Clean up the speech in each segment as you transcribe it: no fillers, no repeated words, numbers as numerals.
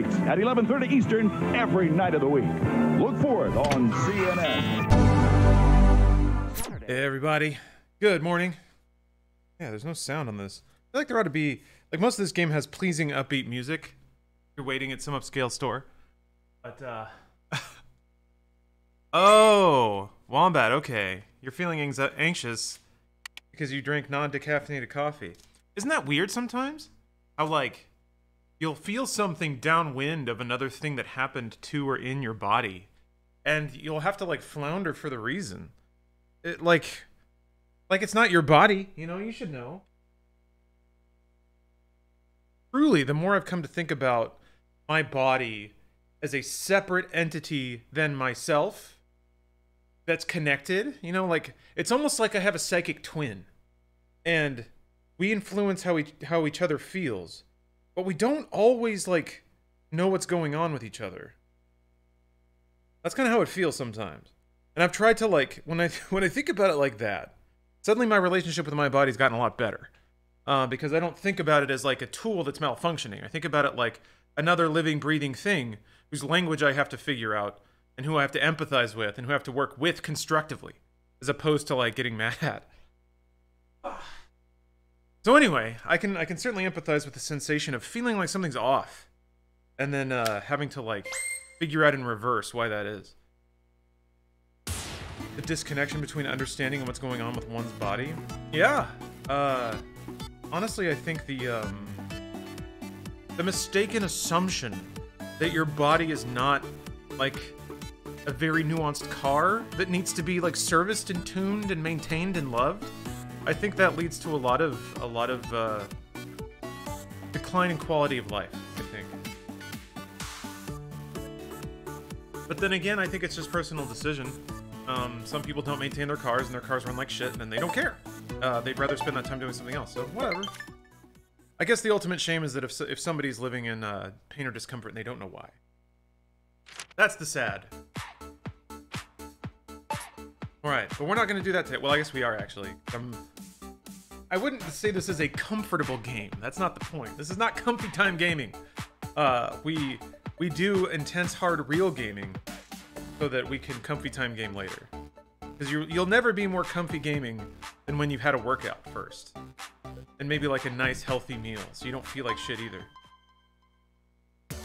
nights at 11:30 Eastern every night of the week. Look for it on CNN. Hey everybody, good morning. Yeah, there's no sound on this. I feel like there ought to be, like, most of this game has pleasing upbeat music. You're waiting at some upscale store. But, oh, Wombat, okay. You're feeling anxious because you drink non-decaffeinated coffee. Isn't that weird sometimes? How, like, you'll feel something downwind of another thing that happened to or in your body, and you'll have to, like, flounder for the reason. It, like it's not your body, you know, you should know. Truly, the more I've come to think about my body as a separate entity than myself that's connected, you know, like, it's almost like I have a psychic twin, and we influence how each other feels, but we don't always, like, know what's going on with each other. That's kind of how it feels sometimes. And I've tried to, like, when I think about it like that, suddenly my relationship with my body's gotten a lot better, because I don't think about it as, like, a tool that's malfunctioning. I think about it like another living, breathing thing whose language I have to figure out and who I have to empathize with and who I have to work with constructively, as opposed to, like, getting mad at. So anyway, I can certainly empathize with the sensation of feeling like something's off, and then having to, like, figure out in reverse why that is. The disconnection between understanding and what's going on with one's body. Yeah. Honestly, I think the mistaken assumption that your body is not, like, a very nuanced car that needs to be, like, serviced and tuned and maintained and loved. I think that leads to a lot of decline in quality of life, I think. But then again, I think it's just personal decision. Some people don't maintain their cars, and their cars run like shit, and then they don't care. They'd rather spend that time doing something else, so whatever. I guess the ultimate shame is that if somebody's living in pain or discomfort and they don't know why. That's the sad. Alright, but we're not going to do that today. Well, I guess we are, actually. I wouldn't say this is a comfortable game. That's not the point. This is not comfy time gaming. We do intense, hard, real gaming so that we can comfy time game later. Because you'll never be more comfy gaming than when you've had a workout first. And maybe, like, a nice, healthy meal, so you don't feel like shit either.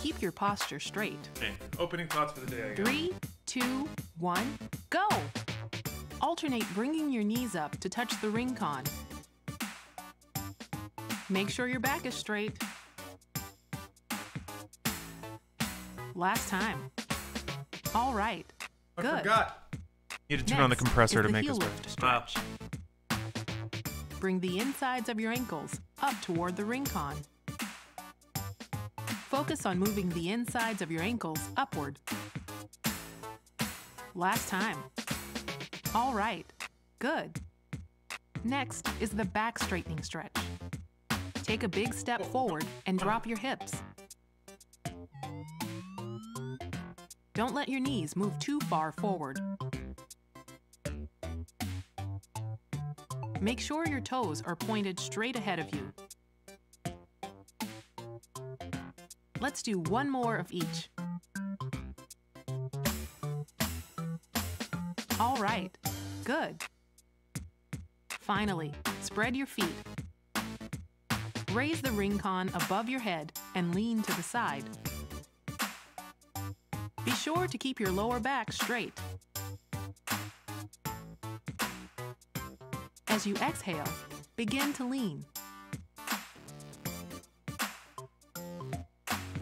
Keep your posture straight. Okay, opening thoughts for the day, I guess. 3, 2, 1, go! Alternate bringing your knees up to touch the ring con. Make sure your back is straight. Last time. All right. Good. I forgot. You need to turn on the compressor to make this work. Stretch. Bring the insides of your ankles up toward the ring con. Focus on moving the insides of your ankles upward. Last time. All right, good. Next is the back straightening stretch. Take a big step forward and drop your hips. Don't let your knees move too far forward. Make sure your toes are pointed straight ahead of you. Let's do one more of each. All right, good. Finally, spread your feet. Raise the ring con above your head and lean to the side. Be sure to keep your lower back straight. As you exhale, begin to lean.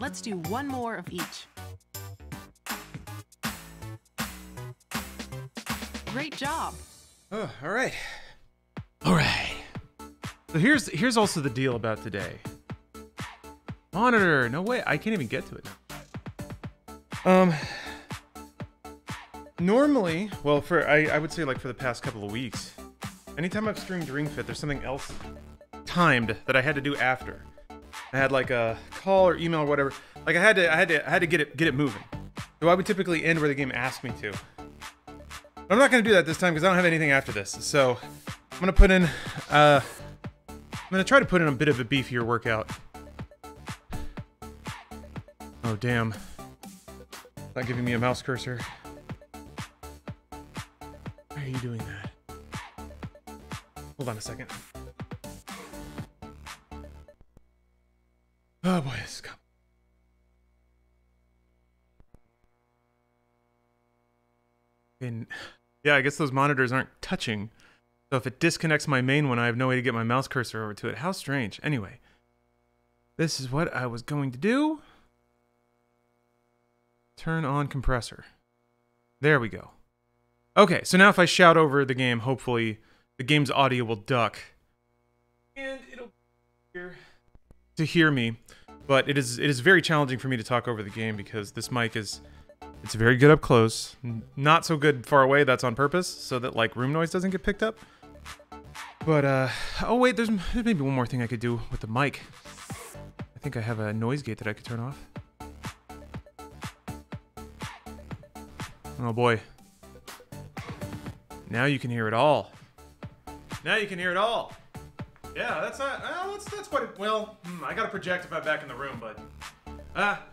Let's do one more of each. Great job. Oh, all right. All right. So here's also the deal about today. Monitor. No way. I can't even get to it. Normally, well, I would say, like, for the past couple of weeks, anytime I've streamed Ring Fit, there's something else timed that I had to do after. I had, like, a call or email or whatever. Like, I had to get it moving. So I would typically end where the game asked me to. I'm not going to do that this time because I don't have anything after this. So I'm going to put in, I'm going to try to put in a bit of a beefier workout. Oh, damn. Not giving me a mouse cursor. Why are you doing that? Hold on a second. Oh boy, this is coming. And yeah, I guess those monitors aren't touching. So if it disconnects my main one, I have no way to get my mouse cursor over to it. How strange. Anyway, this is what I was going to do. Turn on compressor. There we go. Okay, so now if I shout over the game, hopefully the game's audio will duck. And it'll be here to hear me. But it is very challenging for me to talk over the game because this mic is... It's very good up close. Not so good far away. That's on purpose, so that, like, room noise doesn't get picked up. But, oh wait, there's maybe one more thing I could do with the mic. I think I have a noise gate that I could turn off. Oh boy. Now you can hear it all. Now you can hear it all! Yeah, that's not... Well, that's what it... Well, I gotta project if I'm back in the room, but...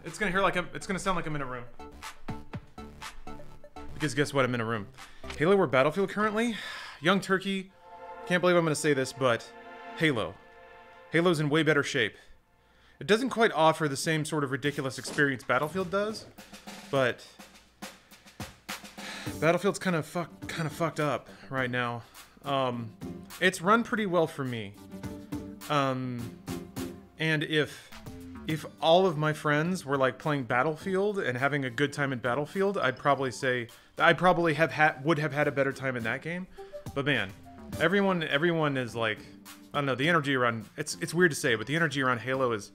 it's gonna hear like I'm... It's gonna sound like I'm in a room. Because guess what? I'm in a room. Halo or Battlefield currently? Young Turkey. Can't believe I'm going to say this, but Halo. Halo's in way better shape. It doesn't quite offer the same sort of ridiculous experience Battlefield does, but Battlefield's kind of fucked up right now. It's run pretty well for me. And if all of my friends were like playing Battlefield and having a good time in Battlefield, I'd probably say I probably would have had a better time in that game. But man, everyone is like, I don't know, the energy around it's weird to say, but the energy around Halo is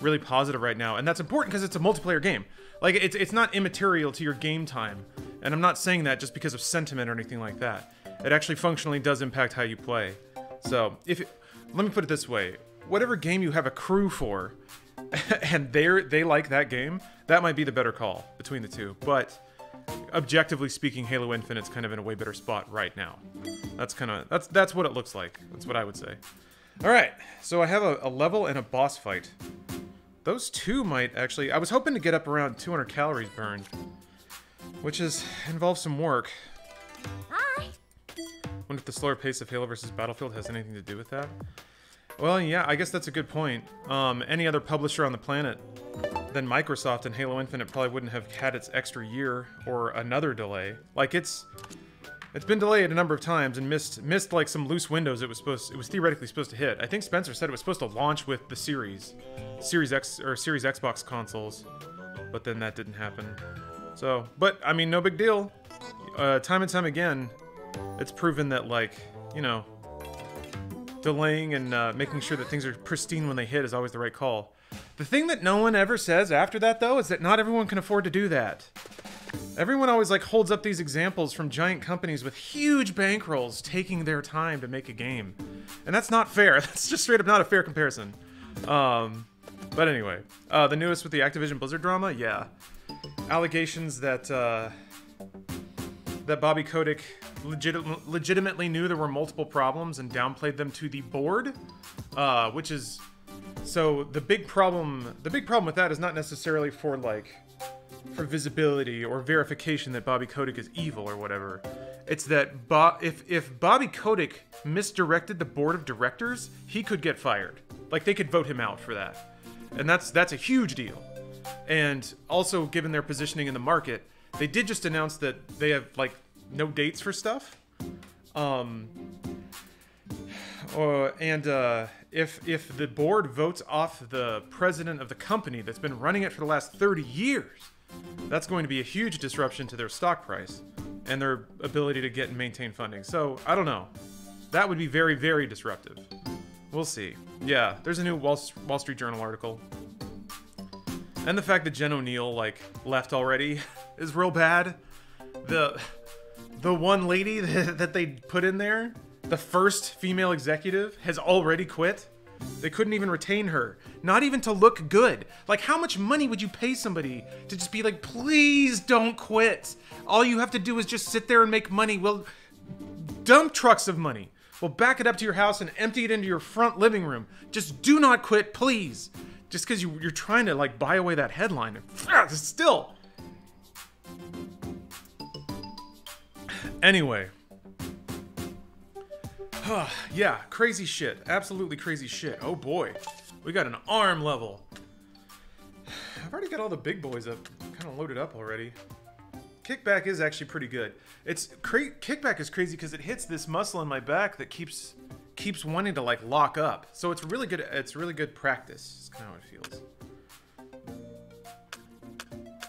really positive right now, and that's important because it's a multiplayer game. Like it's not immaterial to your game time, and I'm not saying that just because of sentiment or anything like that. It actually functionally does impact how you play. So let me put it this way: whatever game you have a crew for, and they like that game, that might be the better call between the two. But objectively speaking, Halo Infinite's kind of in a way better spot right now. That's what it looks like. That's what I would say. All right, so I have a level and a boss fight. Those two might actually... I was hoping to get up around 200 calories burned, which involves some work. Hi. Wonder if the slower pace of Halo versus Battlefield has anything to do with that. Well, yeah, I guess that's a good point. Any other publisher on the planet than Microsoft and Halo Infinite probably wouldn't have had its extra year or another delay. Like it's been delayed a number of times and missed like some loose windows it was theoretically supposed to hit. I think Spencer said it was supposed to launch with the Series X or Series Xbox consoles, but then that didn't happen. So, but I mean, no big deal. Time and time again, it's proven that, like, you know, delaying and making sure that things are pristine when they hit is always the right call. The thing that no one ever says after that, though, is that not everyone can afford to do that. Everyone always, like, holds up these examples from giant companies with huge bankrolls taking their time to make a game. And that's not fair. That's just straight up not a fair comparison. But anyway, the newest with the Activision Blizzard drama, yeah. Allegations that, that Bobby Kotick legitimately knew there were multiple problems and downplayed them to the board, which is... So the big problem with that is not necessarily for, like, for visibility or verification that Bobby Kotick is evil or whatever. It's that if Bobby Kotick misdirected the board of directors, he could get fired. Like, they could vote him out for that. And that's a huge deal. And also, given their positioning in the market, they did just announce that they have, like, no dates for stuff. If the board votes off the president of the company that's been running it for the last 30 years, that's going to be a huge disruption to their stock price and their ability to get and maintain funding. So, I don't know. That would be very, very disruptive. We'll see. Yeah, there's a new Wall Street Journal article. And the fact that Jen O'Neill, like, left already is real bad. The one lady that they put in there, the first female executive, has already quit. They couldn't even retain her. Not even to look good. Like, how much money would you pay somebody to just be like, please don't quit? All you have to do is just sit there and make money. Well, dump trucks of money. We'll back it up to your house and empty it into your front living room. Just do not quit, please. Just because you're trying to like buy away that headline. Still. Anyway. Yeah, crazy shit. Absolutely crazy shit. Oh boy. We got an arm level. I've already got all the big boys up. Kind of loaded up already. Kickback is actually pretty good. It's kickback is crazy because it hits this muscle in my back that keeps wanting to like lock up. So it's really good. It's really good practice. It's kind of how it feels.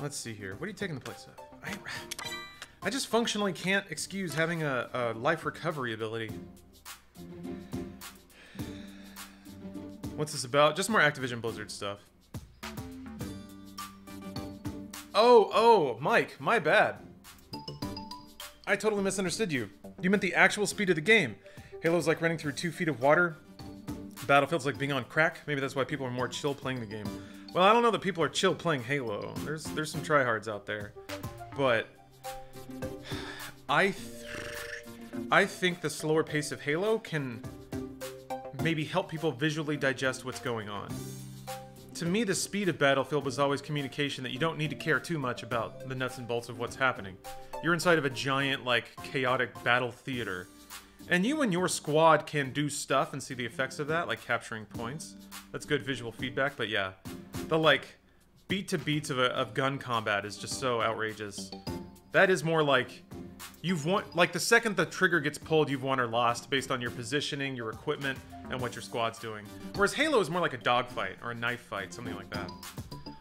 Let's see here. What are you taking the place of? I just functionally can't excuse having a life recovery ability. What's this about? Just more Activision Blizzard stuff. Oh, Mike, my bad. I totally misunderstood you. You meant the actual speed of the game. Halo's like running through 2 feet of water. Battlefield's like being on crack. Maybe that's why people are more chill playing the game. Well, I don't know that people are chill playing Halo. There's some tryhards out there. But I think the slower pace of Halo can maybe help people visually digest what's going on. To me, the speed of Battlefield was always communication that you don't need to care too much about the nuts and bolts of what's happening. You're inside of a giant, like, chaotic battle theater. And you and your squad can do stuff and see the effects of that, like capturing points. That's good visual feedback, but yeah. The, like, beat-to-beats of gun combat is just so outrageous. That is more like, you've won, like, the second the trigger gets pulled, you've won or lost based on your positioning, your equipment, and what your squad's doing. Whereas Halo is more like a dogfight or a knife fight, something like that.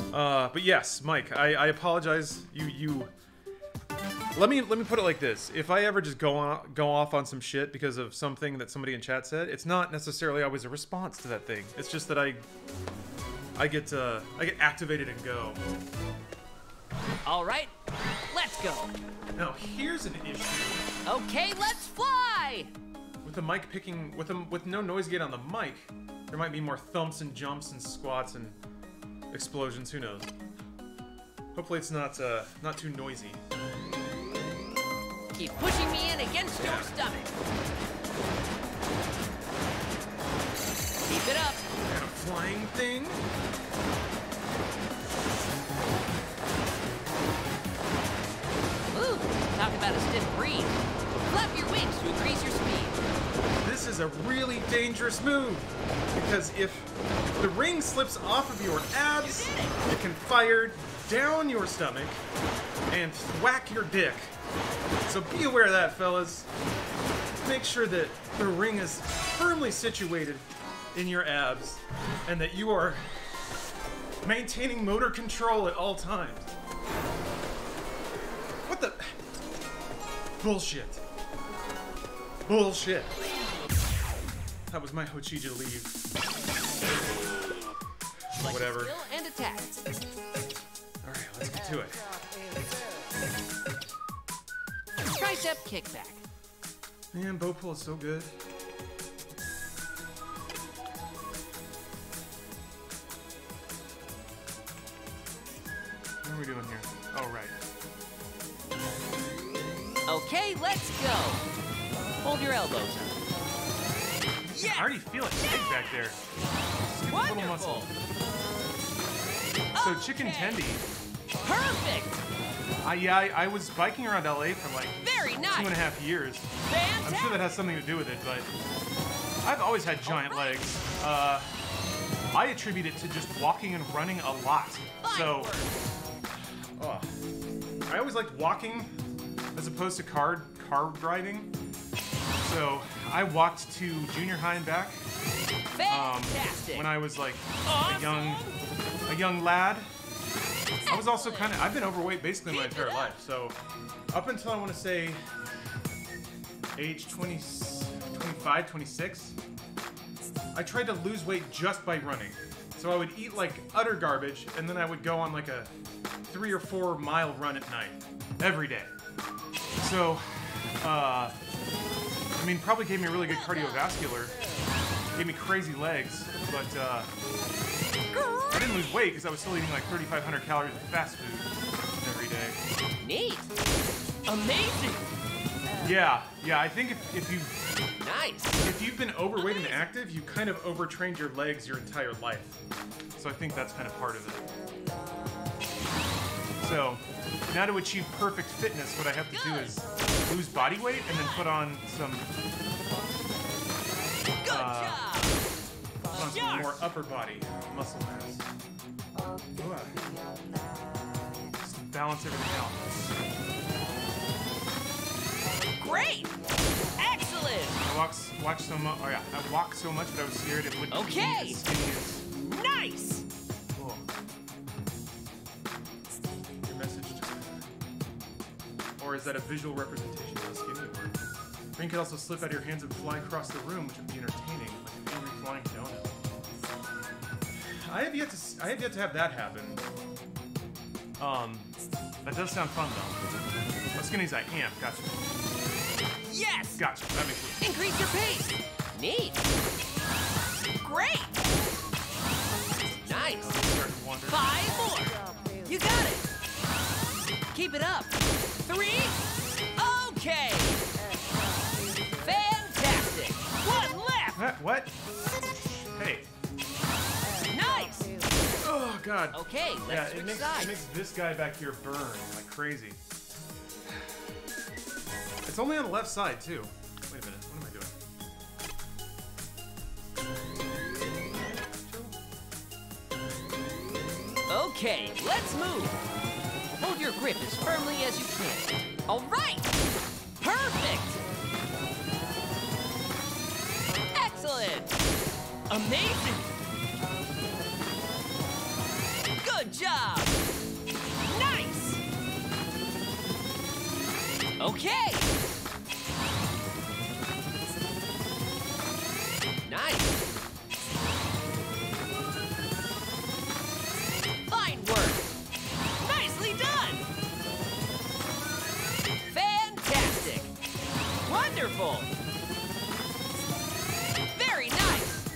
But yes, Mike, I apologize. Let me put it like this. If I ever just go off on some shit because of something that somebody in chat said, it's not necessarily always a response to that thing. It's just that I get activated and go. All right, let's go. Now here's an issue. Okay, let's fly. With the mic picking, with no noise gate on the mic, there might be more thumps and jumps and squats and explosions. Who knows? Hopefully it's not too noisy. Keep pushing me in against your stomach. Keep it up. And a flying thing. Ooh, talk about a stiff breeze. Flap your wings to increase your speed. This is a really dangerous move, because if the ring slips off of your abs, it can fire down your stomach and whack your dick. So be aware of that, fellas. Make sure that the ring is firmly situated in your abs and that you are maintaining motor control at all times. What the? Bullshit. Bullshit. That was my Hochija leave. Whatever. Alright, let's get to it. Tricep kickback. Man, bow pull is so good. What are we doing here? Oh, right. Okay, let's go. Hold your elbows up. Yeah. I already feel it big back there. Stupid little muscle. So chicken tendy. Perfect. I was biking around LA for like 2.5 years. Fantastic. I'm sure that has something to do with it, but I've always had giant legs. I attribute it to just walking and running a lot. So I always liked walking as opposed to car driving. So I walked to junior high and back when I was like a young lad. I was also I've been overweight basically my entire life. So up until I want to say age 20, 25, 26, I tried to lose weight just by running. So I would eat like utter garbage and then I would go on like a 3 or 4 mile run at night every day. So, I mean, probably gave me a really good cardiovascular, gave me crazy legs, but I didn't lose weight because I was still eating like 3,500 calories of fast food every day. Neat! Amazing! Yeah, yeah. I think if you've been overweight and active, you kind of overtrained your legs your entire life. So I think that's kind of part of it. So now to achieve perfect fitness, what I have to do is lose body weight and then put on some more upper body muscle mass. Just to balance everything out. Great! Excellent! I walk so much. Oh yeah, I walk so much that I was scared it wouldn't be as skinny as... Nice! Cool. Your message to... Or is that a visual representation of how skinny you are? Ring could also slip out of your hands and fly across the room, which would be entertaining, like an angry flying donut. I have yet to have that happen. That does sound fun though. How skinny as I am, gotcha. Yes! Gotcha, that makes sense. Increase your pace! Neat! Great! Nice! Five more! You got it! Keep it up! Three! Okay! Fantastic! One left! What? Hey. Oh god. Okay, let's switch sides. It makes this guy back here burn like crazy. It's only on the left side too. Wait a minute, what am I doing? Okay, let's move. Hold your grip as firmly as you can. All right, perfect. Excellent. Amazing. Good job! Nice! Okay! Nice! Fine work! Nicely done! Fantastic! Wonderful! Very nice!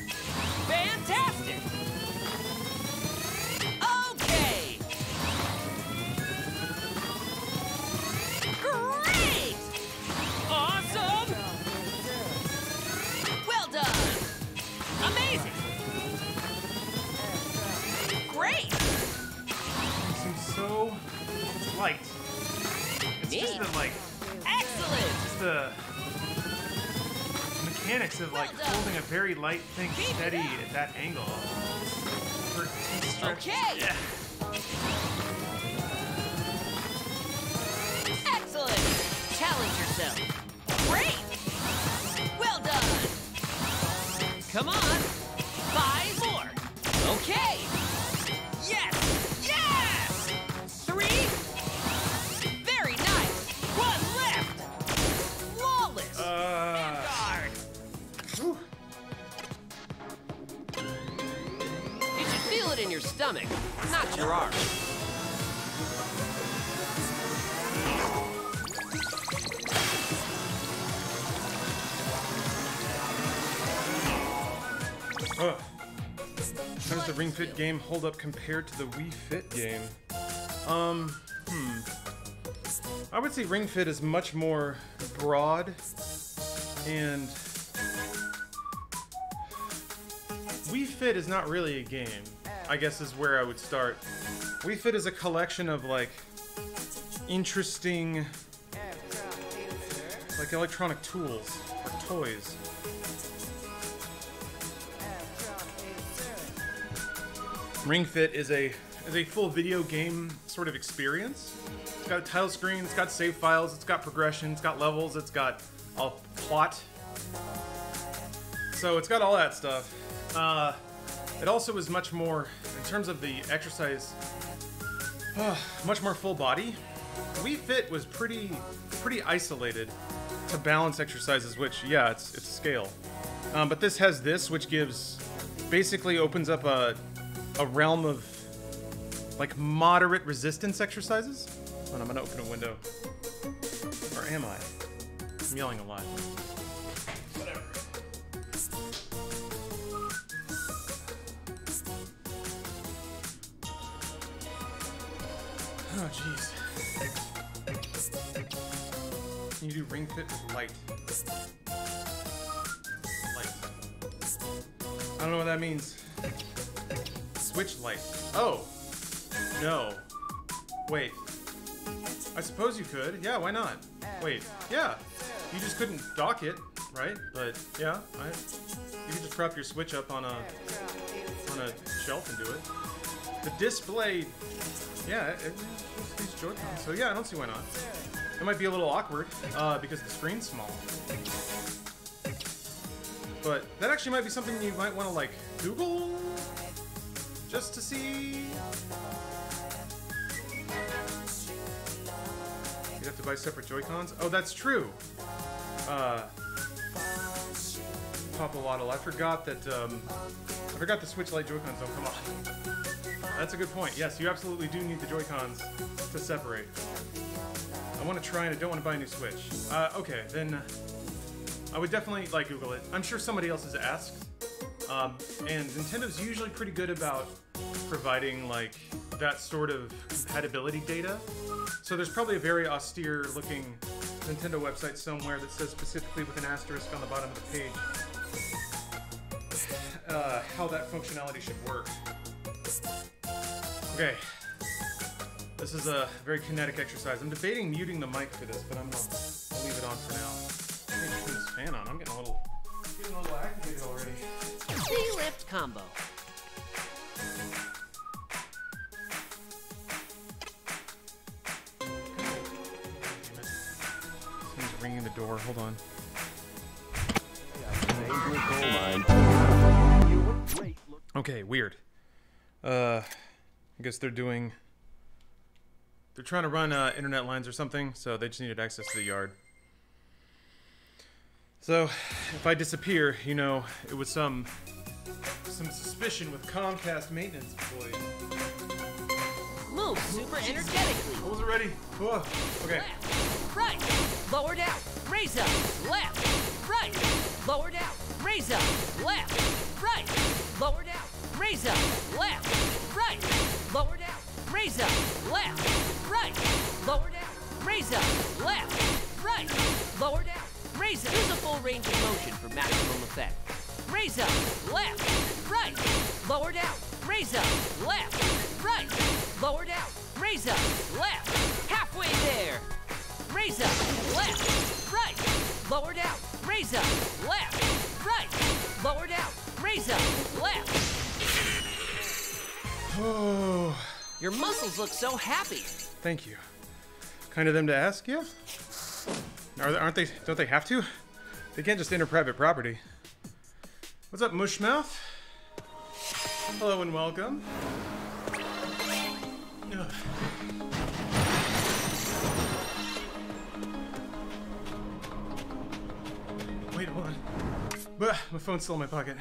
Fantastic! Light. It's just the like. Excellent. Just the mechanics of like holding a very light thing steady at that angle. Okay. Yeah. Excellent. Challenge yourself. Great. Well done. Come on. Five more. Okay. Yes. Yes. Three. In your stomach, not your arm. How does the Ring Fit game hold up compared to the Wii Fit game? I would say Ring Fit is much more broad, and Wii Fit is not really a game. I guess is where I would start. Wii Fit is a collection of like interesting like electronic tools or toys. Ring Fit is a full video game sort of experience. It's got a title screen, it's got save files, it's got progression, it's got levels, it's got a plot. So it's got all that stuff. It also is much more, in terms of the exercise, much more full body. Wii Fit was pretty isolated to balance exercises, which, yeah, it's scale. But this has this, which gives, basically opens up a realm of, like, moderate resistance exercises. Hold on, I'm gonna open a window. Or am I? I'm yelling a lot. Oh, jeez. Can you do Ring Fit with light? Light. I don't know what that means. Switch light. Oh! No. Wait. I suppose you could. Yeah, why not? Wait. Yeah. You just couldn't dock it, right? But yeah, you can just prop your Switch up on a shelf and do it. The display, yeah, it's Joy-Con. So yeah, I don't see why not. It might be a little awkward because the screen's small. But that actually might be something you might want to like Google just to see. You'd have to buy separate Joy-Cons. Oh, that's true. Pop a Lottle. I forgot that. I forgot the Switch Lite Joy-Cons don't come off. That's a good point. Yes, you absolutely do need the Joy-Cons to separate. I want to try and I don't want to buy a new Switch. Okay, then I would definitely like Google it. I'm sure somebody else has asked. And Nintendo's usually pretty good about providing like that sort of compatibility data. So there's probably a very austere looking Nintendo website somewhere that says specifically with an asterisk on the bottom of the page how that functionality should work. Okay, this is a very kinetic exercise. I'm debating muting the mic for this, but I'm gonna leave it on for now. I'm gonna turn this fan on. I'm getting a little activated already. C-lift combo. Ringing the door. Hold on. Okay, weird. I guess they're trying to run internet lines or something, so they just needed access to the yard. So, if I disappear, you know, it was some suspicion with Comcast maintenance employees. Move super energetically. I wasn't ready. Whoa. Okay. Left, right, lower down, raise up, left, right, lower down, raise up, left, right, lower down, raise up, left, right, lower down, raise up, left, right, lower down, raise up, left, right, lower down, raise up. Use a full range of motion for maximum effect. Raise up, left, right, lower down, raise up, left, right, lower down, raise up, left, halfway there. Raise up, left, right, lower down, raise up, left, right, lower down, raise up, left. Oh. Your muscles look so happy. Thank you. Kind of them to ask you. Don't they have to? They can't just enter private property. What's up, Mushmouth? Hello and welcome. Ugh. Wait, hold on. Bah, my phone's still in my pocket.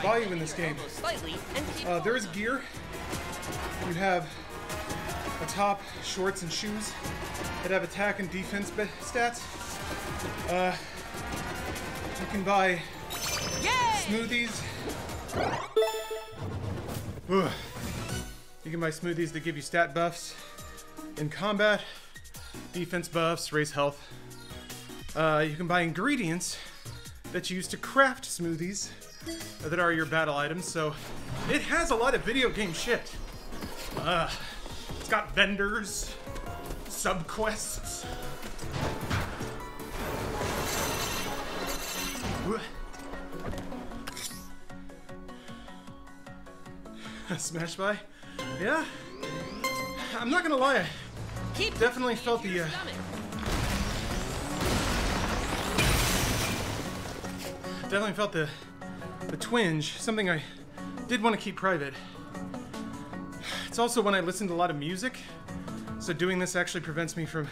Volume in this game. There is gear. You have a top, shorts, and shoes that have attack and defense stats. You can buy smoothies. Ugh. You can buy smoothies that give you stat buffs in combat, defense buffs, raise health. You can buy ingredients that you use to craft smoothies that are your battle items, so it has a lot of video game shit. It's got vendors, subquests. Smash by? Yeah? I'm not gonna lie, I definitely felt the... definitely felt the twinge, something I did want to keep private. It's also when I listen to a lot of music, So doing this actually prevents me from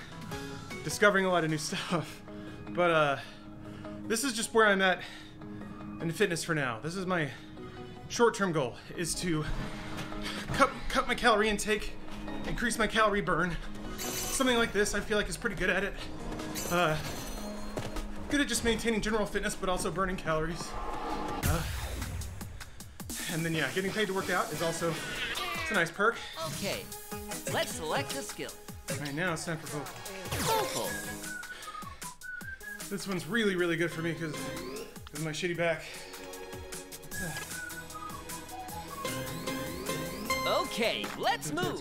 discovering a lot of new stuff. But this is just where I'm at in fitness for now. This is my short-term goal, is to cut my calorie intake, increase my calorie burn. Something like this I feel like is pretty good at it. Good at just maintaining general fitness, but also burning calories. And then yeah, getting paid to work out is also, it's a nice perk. Okay, let's select a skill. Right now it's time for vocal. This one's really, really good for me because of my shitty back. Okay, let's move.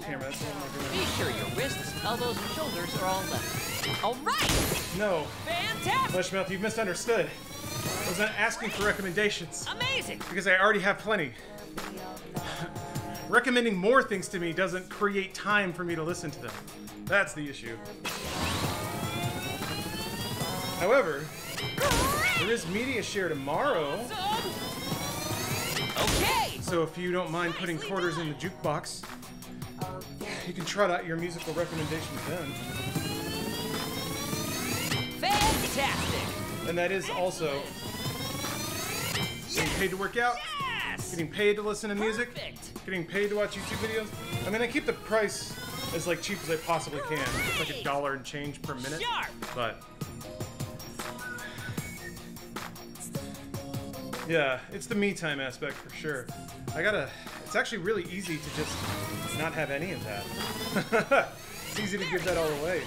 Be sure your wrists, elbows, and shoulders are all level. All right. No. Fantastic. Fleshmouth, you've misunderstood. I was not asking for recommendations. Amazing. Because I already have plenty. Recommending more things to me doesn't create time for me to listen to them. That's the issue. However, there is media share tomorrow. Okay. So if you don't mind putting quarters in the jukebox, you can trot out your musical recommendations then. Fantastic. And that is also getting paid to work out, getting paid to listen to music, getting paid to watch YouTube videos. I mean, I keep the price as like cheap as I possibly can. It's like $1 and change per minute, but yeah, it's the me time aspect for sure. It's actually really easy to just not have any of that. It's easy to give that all away.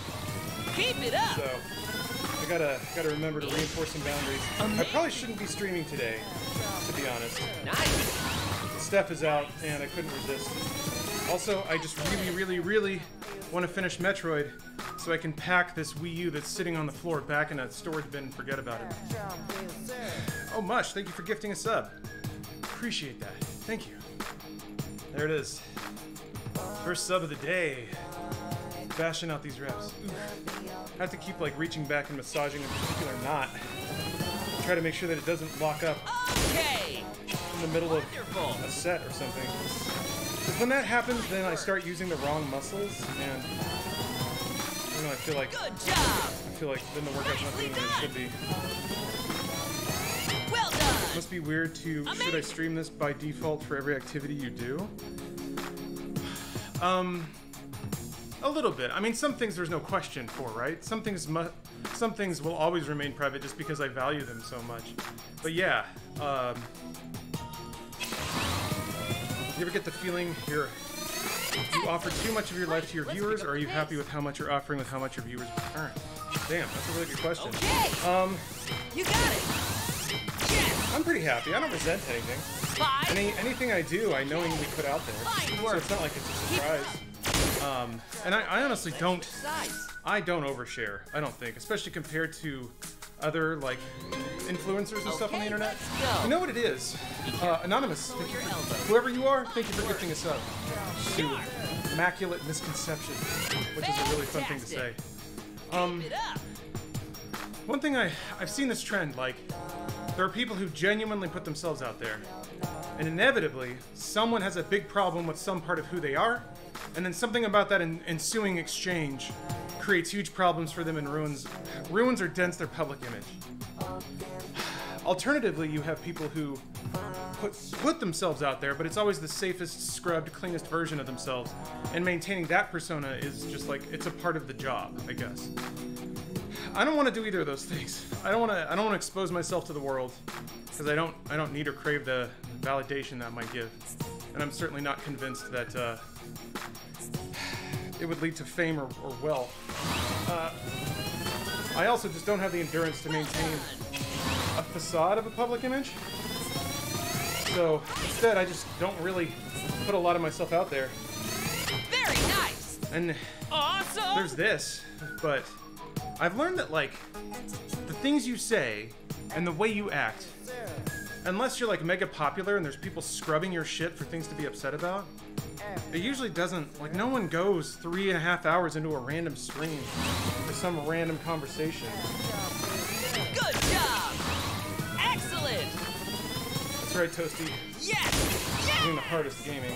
Keep it up. So I gotta remember to reinforce some boundaries. Amazing. I probably shouldn't be streaming today, to be honest. Nice. Steph is out, and I couldn't resist. Also, I just really want to finish Metroid, so I can pack this Wii U that's sitting on the floor back in a storage bin and forget about it. Oh, Mush, thank you for gifting a sub. Appreciate that. Thank you. There it is. First sub of the day. Bashing out these reps. I have to keep like reaching back and massaging a particular knot. Try to make sure that it doesn't lock up in the middle of a set or something. Because when that happens, then I start using the wrong muscles, and I don't know, I feel like then the workout's not doing what it should be. Well done. It must be weird to should I stream this by default for every activity you do? A little bit. I mean, some things there's no question for, right? Some things will always remain private just because I value them so much. But yeah, you ever get the feeling you offer too much of your life to your viewers, or are you happy with how much you're offering with how much your viewers earn? Damn, that's a really good question. Okay. You got it. Yes. I'm pretty happy. I don't resent anything. Anything I do, I knowingly put out there. So it's not like it's a surprise. And I honestly don't. I don't overshare. I don't think, especially compared to other like influencers and stuff on the internet. You know what it is? Anonymous, thank you for, whoever you are, thank you for gifting us up. To immaculate misconception, which is a really fun thing to say. One thing I've seen this trend, like there are people who genuinely put themselves out there, and inevitably someone has a big problem with some part of who they are. And then something about that ensuing exchange creates huge problems for them and ruins or dents their public image. Alternatively, you have people who put themselves out there, but it's always the safest, scrubbed, cleanest version of themselves. And maintaining that persona is just like, it's a part of the job, I guess. I don't want to do either of those things. I don't want to expose myself to the world because I don't need or crave the validation that might give. And I'm certainly not convinced that it would lead to fame or wealth. I also just don't have the endurance to maintain a facade of a public image. So instead, I just don't really put a lot of myself out there. Very nice. And awesome. There's this, but I've learned that like the things you say and the way you act, unless you're like mega popular and there's people scrubbing your shit for things to be upset about, it usually doesn't, like no one goes 3.5 hours into a random stream for some random conversation. Good job! Excellent! That's right, Toasty. Yes! Yes! Doing the hardest gaming.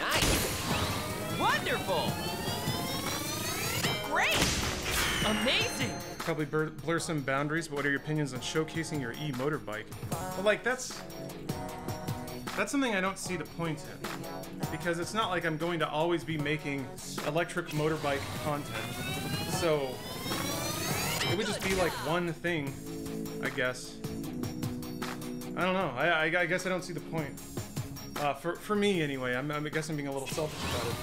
Nice! Wonderful! Wonderful. Great. Amazing. Probably blur some boundaries, but what are your opinions on showcasing your e-motorbike? Well, like, that's something I don't see the point in, because it's not like I'm going to always be making electric motorbike content. So it would just be like one thing, I guess. I don't know. I guess I don't see the point. For me, anyway. I guess I'm being a little selfish about it.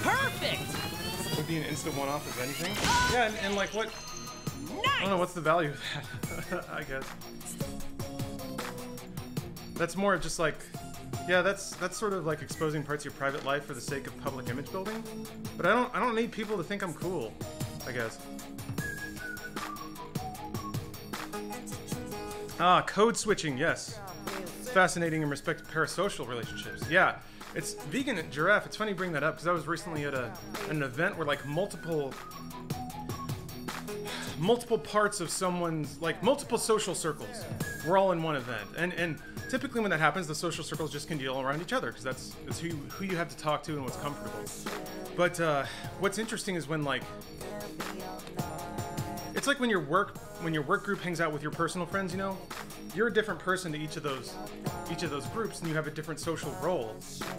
Perfect! Would be an instant one-off of anything? Yeah, and like what... Nice. I don't know, what's the value of that? I guess. That's more of just like... Yeah, that's sort of like exposing parts of your private life for the sake of public image building. But I don't need people to think I'm cool, I guess. Ah, code switching, yes. Fascinating in respect to parasocial relationships. Yeah, it's vegan at Giraffe. It's funny you bring that up, because I was recently at an event where like multiple parts of someone's, like multiple social circles were all in one event. And typically when that happens, the social circles just can deal around each other, because that's who you have to talk to and what's comfortable. But what's interesting is when like, it's like when your work group hangs out with your personal friends, you know, you're a different person to each of those groups, and you have a different social role.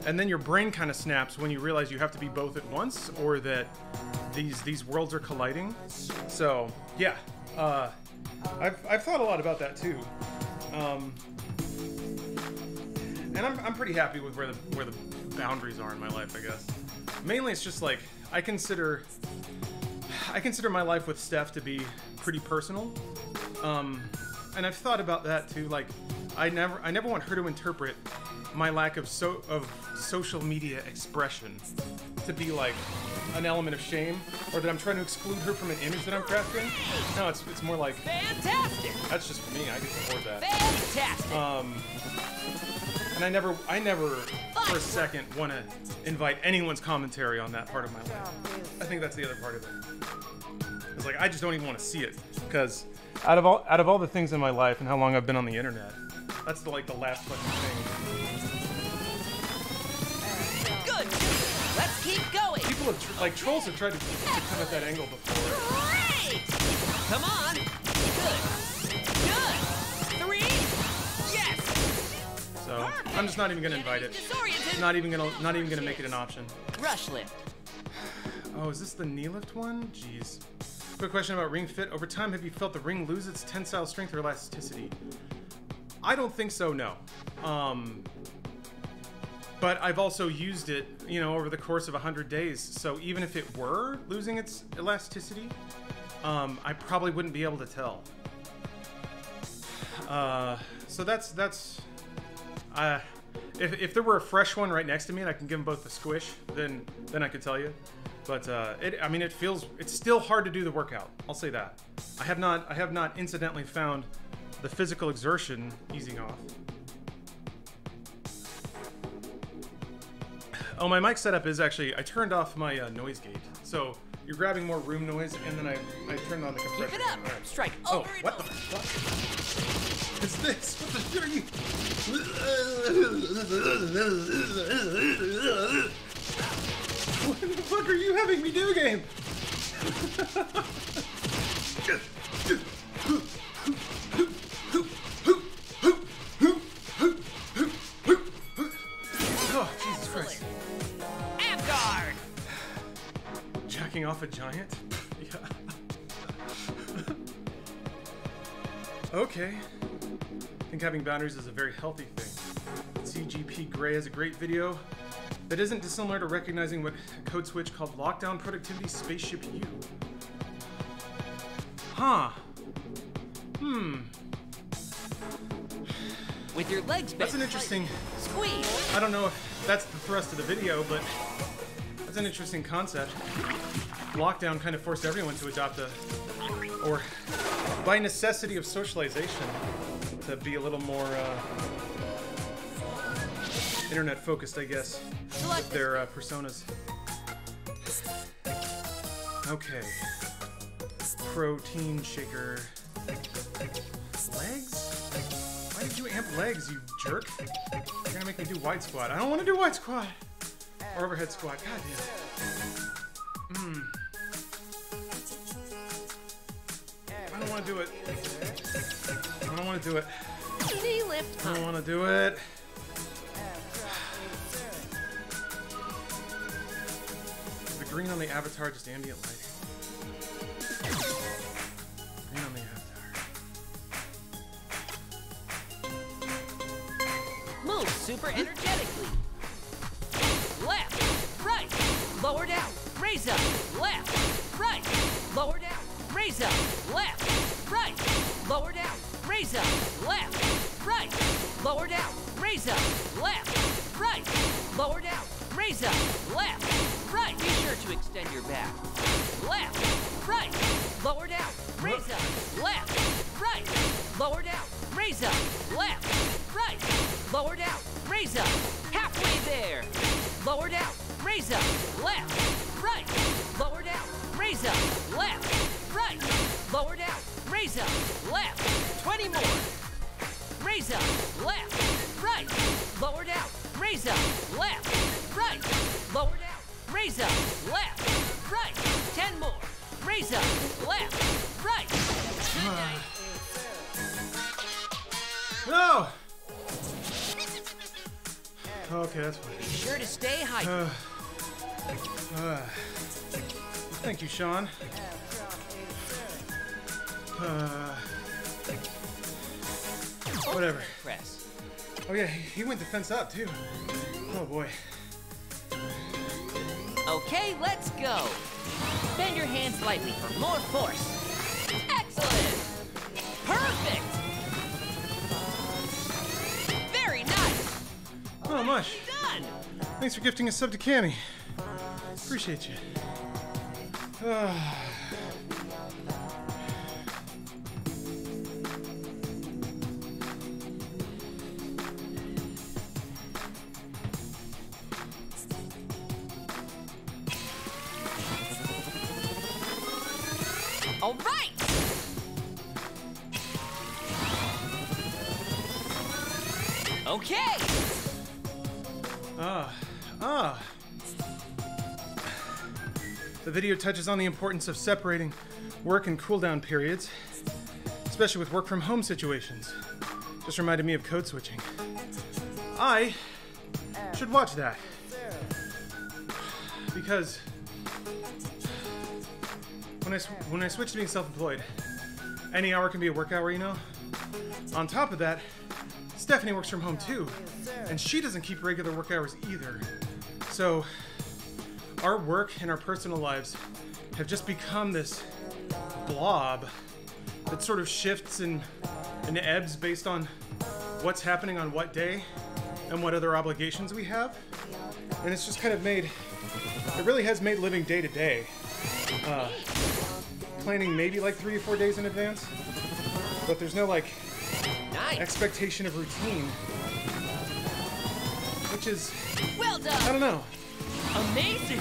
And then your brain kind of snaps when you realize you have to be both at once, or that these worlds are colliding. So yeah, I've thought a lot about that too, and I'm pretty happy with where the boundaries are in my life, I guess. Mainly, it's just like I consider my life with Steph to be pretty personal, and I've thought about that too. Like, I never want her to interpret my lack of social media expression to be like an element of shame, or that I'm trying to exclude her from an image that I'm crafting. No, it's more like fantastic. That's just for me. I can afford that. Fantastic. And I never for a second want to invite anyone's commentary on that part of my life. I think that's the other part of it. It's like I just don't even want to see it, because out of all the things in my life and how long I've been on the internet, that's like the last fucking thing. Good. Let's keep going. People have trolls have tried to come at that angle before. Great. Come on. Good. Three. Yes. So I'm just not even gonna invite it. Not even gonna make it an option. Rush lift. Oh, is this the knee lift one? Jeez. Quick question about Ring Fit. Over time, have you felt the ring lose its tensile strength or elasticity? I don't think so, no. But I've also used it, you know, over the course of 100 days. So even if it were losing its elasticity, I probably wouldn't be able to tell. So that's if there were a fresh one right next to me and I can give them both a squish, then I could tell you. But it's still hard to do the workout. I'll say that. I have not incidentally found the physical exertion easing off. Oh, my mic setup is actually, I turned off my noise gate. So you're grabbing more room noise, and then I turned on the compressor. Keep it up! All right. Strike over and what over. The fuck is this? What the shit are you... What the fuck are you having me do, game? Oh, Jesus Christ. Abgard! Jacking off a giant? Yeah. Okay. I think having boundaries is a very healthy thing. CGP Grey has a great video that isn't dissimilar to recognizing what code switch called Lockdown Productivity Spaceship U. Huh. Hmm. With your legs bent. That's an interesting... Squeeze! I don't know if that's the thrust of the video, but that's an interesting concept. Lockdown kind of forced everyone to adopt a... or by necessity of socialization, to be a little more... internet focused, I guess, with their personas. Okay. Protein shaker. Legs? Why did you Camp legs, you jerk. You're gonna make me do wide squat. I don't wanna do wide squat. Or overhead squat, goddamn. I don't wanna do it. I don't wanna do it. I don't wanna do it. The green on the avatar, just ambient light. Super energetically. Left, right, lower down, raise up. Left, right, lower down, raise up. Left, right, lower down, raise up. Left, right, lower down, raise up. Left, right, lower down, raise up. Left, right. Be sure to extend your back. Left, right, lower down, raise up. Left, right, lower down, raise up. Left, right, lower down, raise up. Halfway there. Lower down, raise up. Left, right, lower down, raise up. Left, right, lower down, raise up. Left, 20 more. Raise up. Left, right, lower down, raise up. Left, right, lower down, raise up. Left, right, 10 more. Raise up. Left, right. Good night. No! Okay, that's fine. Be sure to stay high. Thank you, Sean. Whatever. Oh yeah, he went the fence up too. Oh boy. Okay, let's go. Bend your hands slightly for more force. Excellent. Perfect. Oh, much. Done. Thanks for gifting a sub to Cammy. Appreciate you. All right. Okay. The video touches on the importance of separating work and cooldown periods, especially with work from home situations. Just reminded me of code switching. I should watch that because when I switch to being self-employed, any hour can be a work hour, you know? On top of that, Stephanie works from home too, and she doesn't keep regular work hours either. So our work and our personal lives have just become this blob that sort of shifts and ebbs based on what's happening on what day and what other obligations we have. And it's just kind of made, it really has made living day to day. Planning maybe like 3 or 4 days in advance, but there's no like expectation of routine, which is, well done. I don't know. Amazing.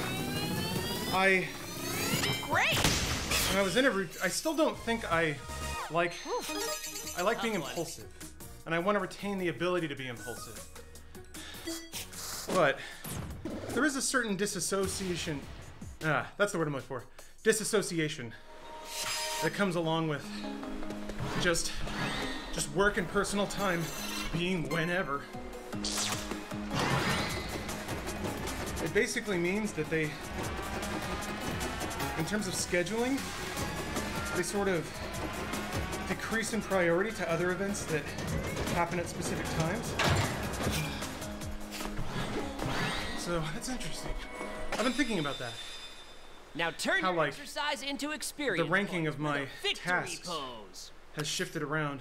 Great. When I was in a routine, I still don't think I like being impulsive, and I want to retain the ability to be impulsive. But there is a certain disassociation. That's the word I'm looking for. Disassociation that comes along with just work and personal time being whenever. It basically means that they, in terms of scheduling, they sort of decrease in priority to other events that happen at specific times. So that's interesting. I've been thinking about that. Now turn your exercise into experience. The ranking of my tasks has shifted around.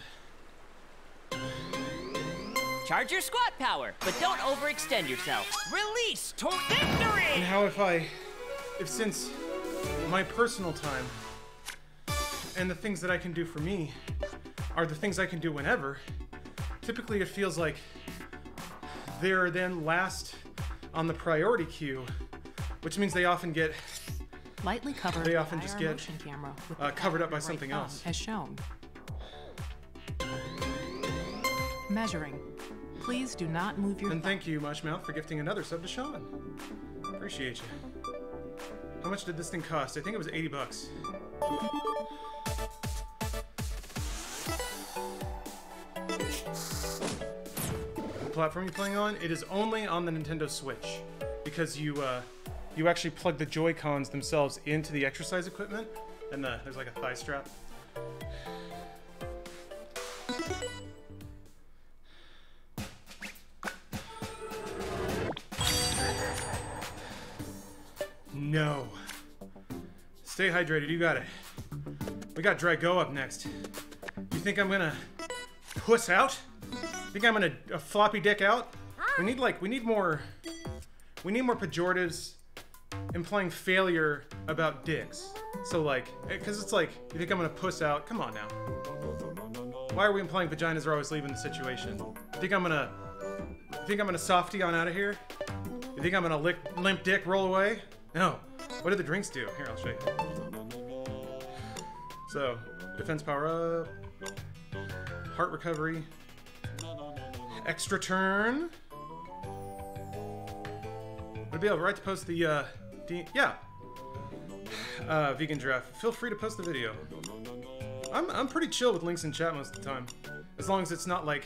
Charge your squat power, but don't overextend yourself. Release toward victory! And how if since my personal time and the things that I can do for me are the things I can do whenever, typically it feels like they're then last on the priority queue, which means they often get lightly covered. They often just get covered up by something else. As shown. measuring. Please do not move your... And thank you, Mushmouth, for gifting another sub to Sean. Appreciate you. How much did this thing cost? I think it was 80 bucks. The platform you're playing on? It is only on the Nintendo Switch, because you actually plug the Joy-Cons themselves into the exercise equipment, and there's like a thigh strap. No. Stay hydrated, you got it. We got Drago up next. You think I'm gonna puss out? Think I'm gonna floppy dick out? We need more pejoratives implying failure about dicks. So like, cause it's like, you think I'm gonna puss out? Come on now. Why are we implying vaginas are always leaving the situation? You think I'm gonna softy on out of here? You think I'm gonna limp dick roll away? No. What do the drinks do? Here, I'll show you. So, defense power up, heart recovery, extra turn. Would it be all right to post the, vegan giraffe? Feel free to post the video. I'm pretty chill with links in chat most of the time, as long as it's not like,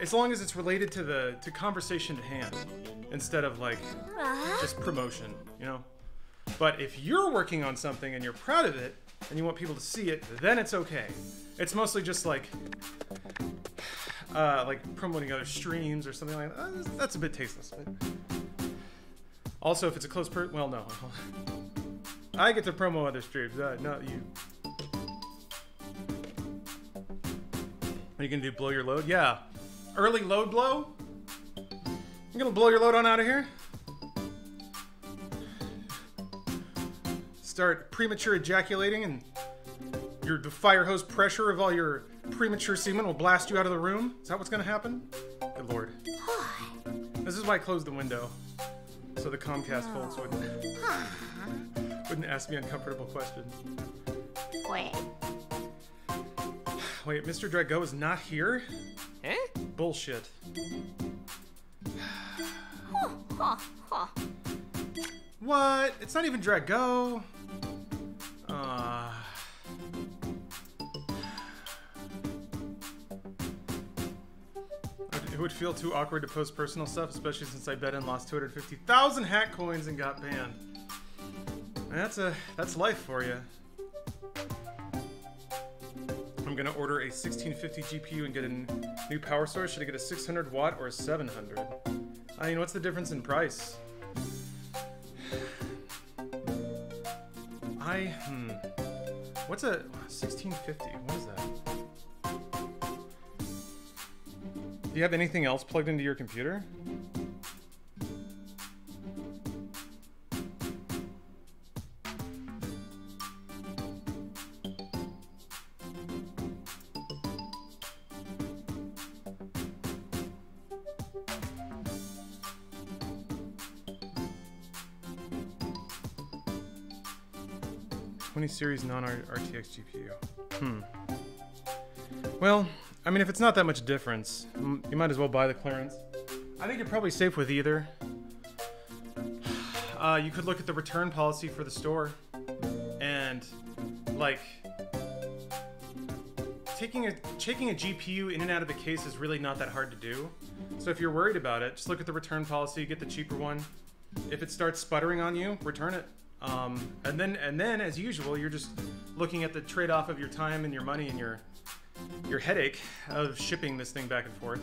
as long as it's related to the conversation at hand, instead of like just promotion, you know. But if you're working on something and you're proud of it and you want people to see it, then it's okay. It's mostly just like promoting other streams or something like that. That's a bit tasteless. Also, if it's a close person, well, no, I get to promo other streams, not you. Are you gonna do blow your load? Yeah, early load blow. I'm gonna blow your load on out of here. Start premature ejaculating, and the fire hose pressure of all your premature semen will blast you out of the room. Is that what's gonna happen? Good lord. This is why I closed the window, so the Comcast folks wouldn't ask me uncomfortable questions. Wait, Mr. Drago is not here? Eh? Bullshit. What? It's not even Drago. It would feel too awkward to post personal stuff, especially since I bet and lost 250,000 hack coins and got banned. That's life for you. I'm gonna order a 1650 GPU and get a new power source. Should I get a 600 watt or a 700? I mean, what's the difference in price? What's a 1650? What is that? Do you have anything else plugged into your computer? Series non-RTX GPU. Well, I mean, if it's not that much difference, you might as well buy the clearance. I think you're probably safe with either. You could look at the return policy for the store, and like taking a GPU in and out of the case is really not that hard to do. So if you're worried about it, just look at the return policy, get the cheaper one. If it starts sputtering on you, return it. And then as usual, you're just looking at the trade-off of your time and your money and your headache of shipping this thing back and forth.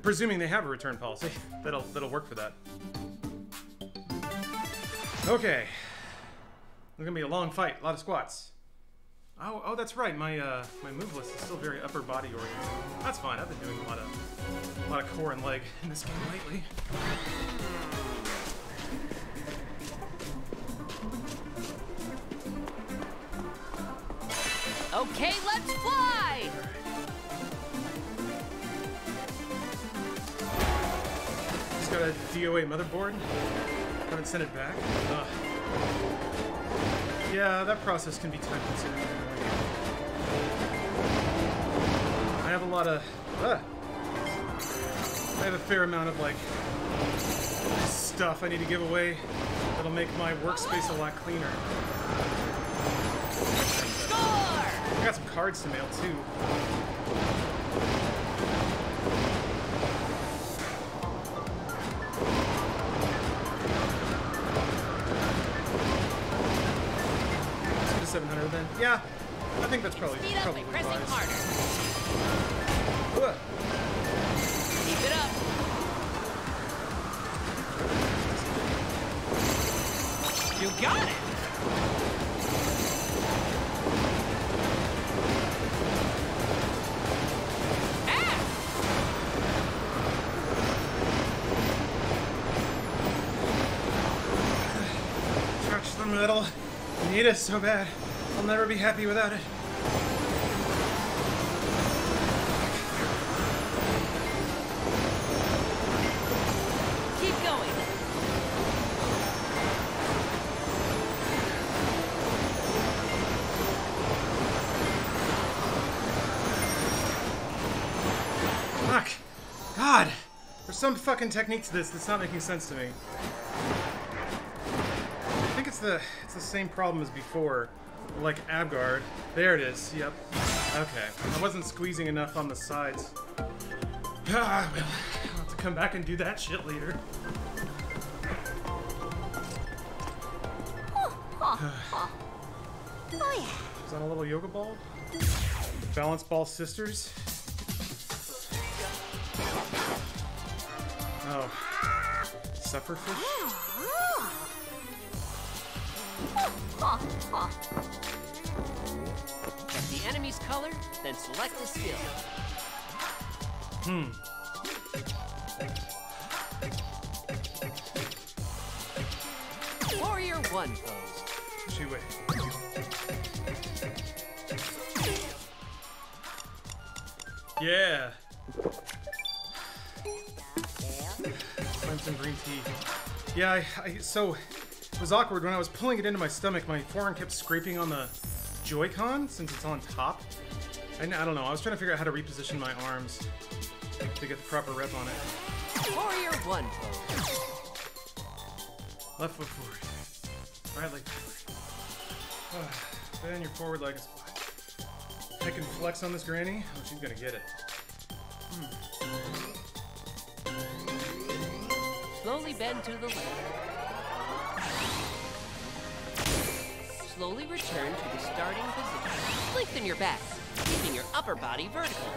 Presuming they have a return policy that'll work for that. Okay, it's gonna be a long fight, a lot of squats. Oh, that's right. My move list is still very upper body oriented. That's fine. I've been doing a lot of core and leg in this game lately. Okay, let's fly! Just got a DOA motherboard. Haven't sent it back. Yeah, that process can be time consuming. I have a a lot of... I have a fair amount of, like, stuff I need to give away that'll make my workspace a lot cleaner. Score! I got some cards to mail, too. Let's go to 700 then. Yeah, I think that's probably speed up by pressing harder. Keep it up. You got it. Touch the metal. I need it so bad. I'll never be happy without it. Some fucking technique to this that's not making sense to me. I think it's the same problem as before, like ab guard. There it is. Yep. Okay. I wasn't squeezing enough on the sides. Ah, well, I'll have to come back and do that shit later. Is that a little yoga ball? Balance ball sisters. Oh. Sufferfish? If the enemy's color, then select a skill. Warrior 1 pose. She wait. Yeah. Some green tea. Yeah, so it was awkward when I was pulling it into my stomach. My forearm kept scraping on the Joy-Con since it's on top. And I don't know. I was trying to figure out how to reposition my arms to get the proper rep on it. Warrior 1. Left foot forward. Right leg forward. Then your forward leg is flat. I can flex on this granny. Oh, she's gonna get it. Slowly bend to the left. Slowly return to the starting position. Lengthen your back, keeping your upper body vertical.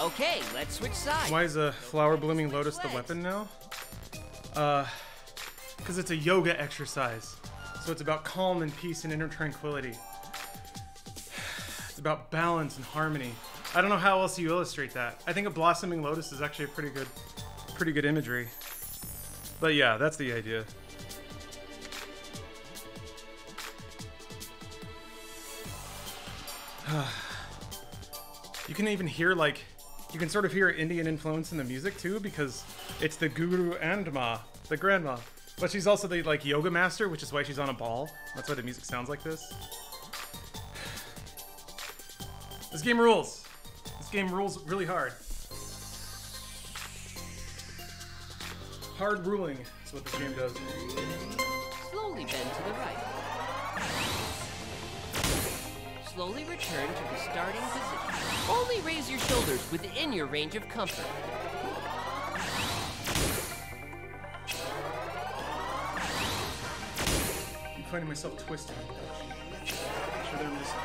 Okay, let's switch sides. Why is a flower blooming lotus the weapon now? Because it's a yoga exercise. So it's about calm and peace and inner tranquility. It's about balance and harmony. I don't know how else you illustrate that. I think a blossoming lotus is actually a pretty good imagery. But yeah, that's the idea. You can even hear like... You can sort of hear Indian influence in the music too, because it's the guru and ma, the grandma. But she's also the like yoga master, which is why she's on a ball. That's why the music sounds like this. This game rules. This game rules really hard. Hard ruling is what this game does. Slowly bend to the right. Slowly return to the starting position. Only raise your shoulders within your range of comfort. I'm finding myself twisting. Make sure they're listening.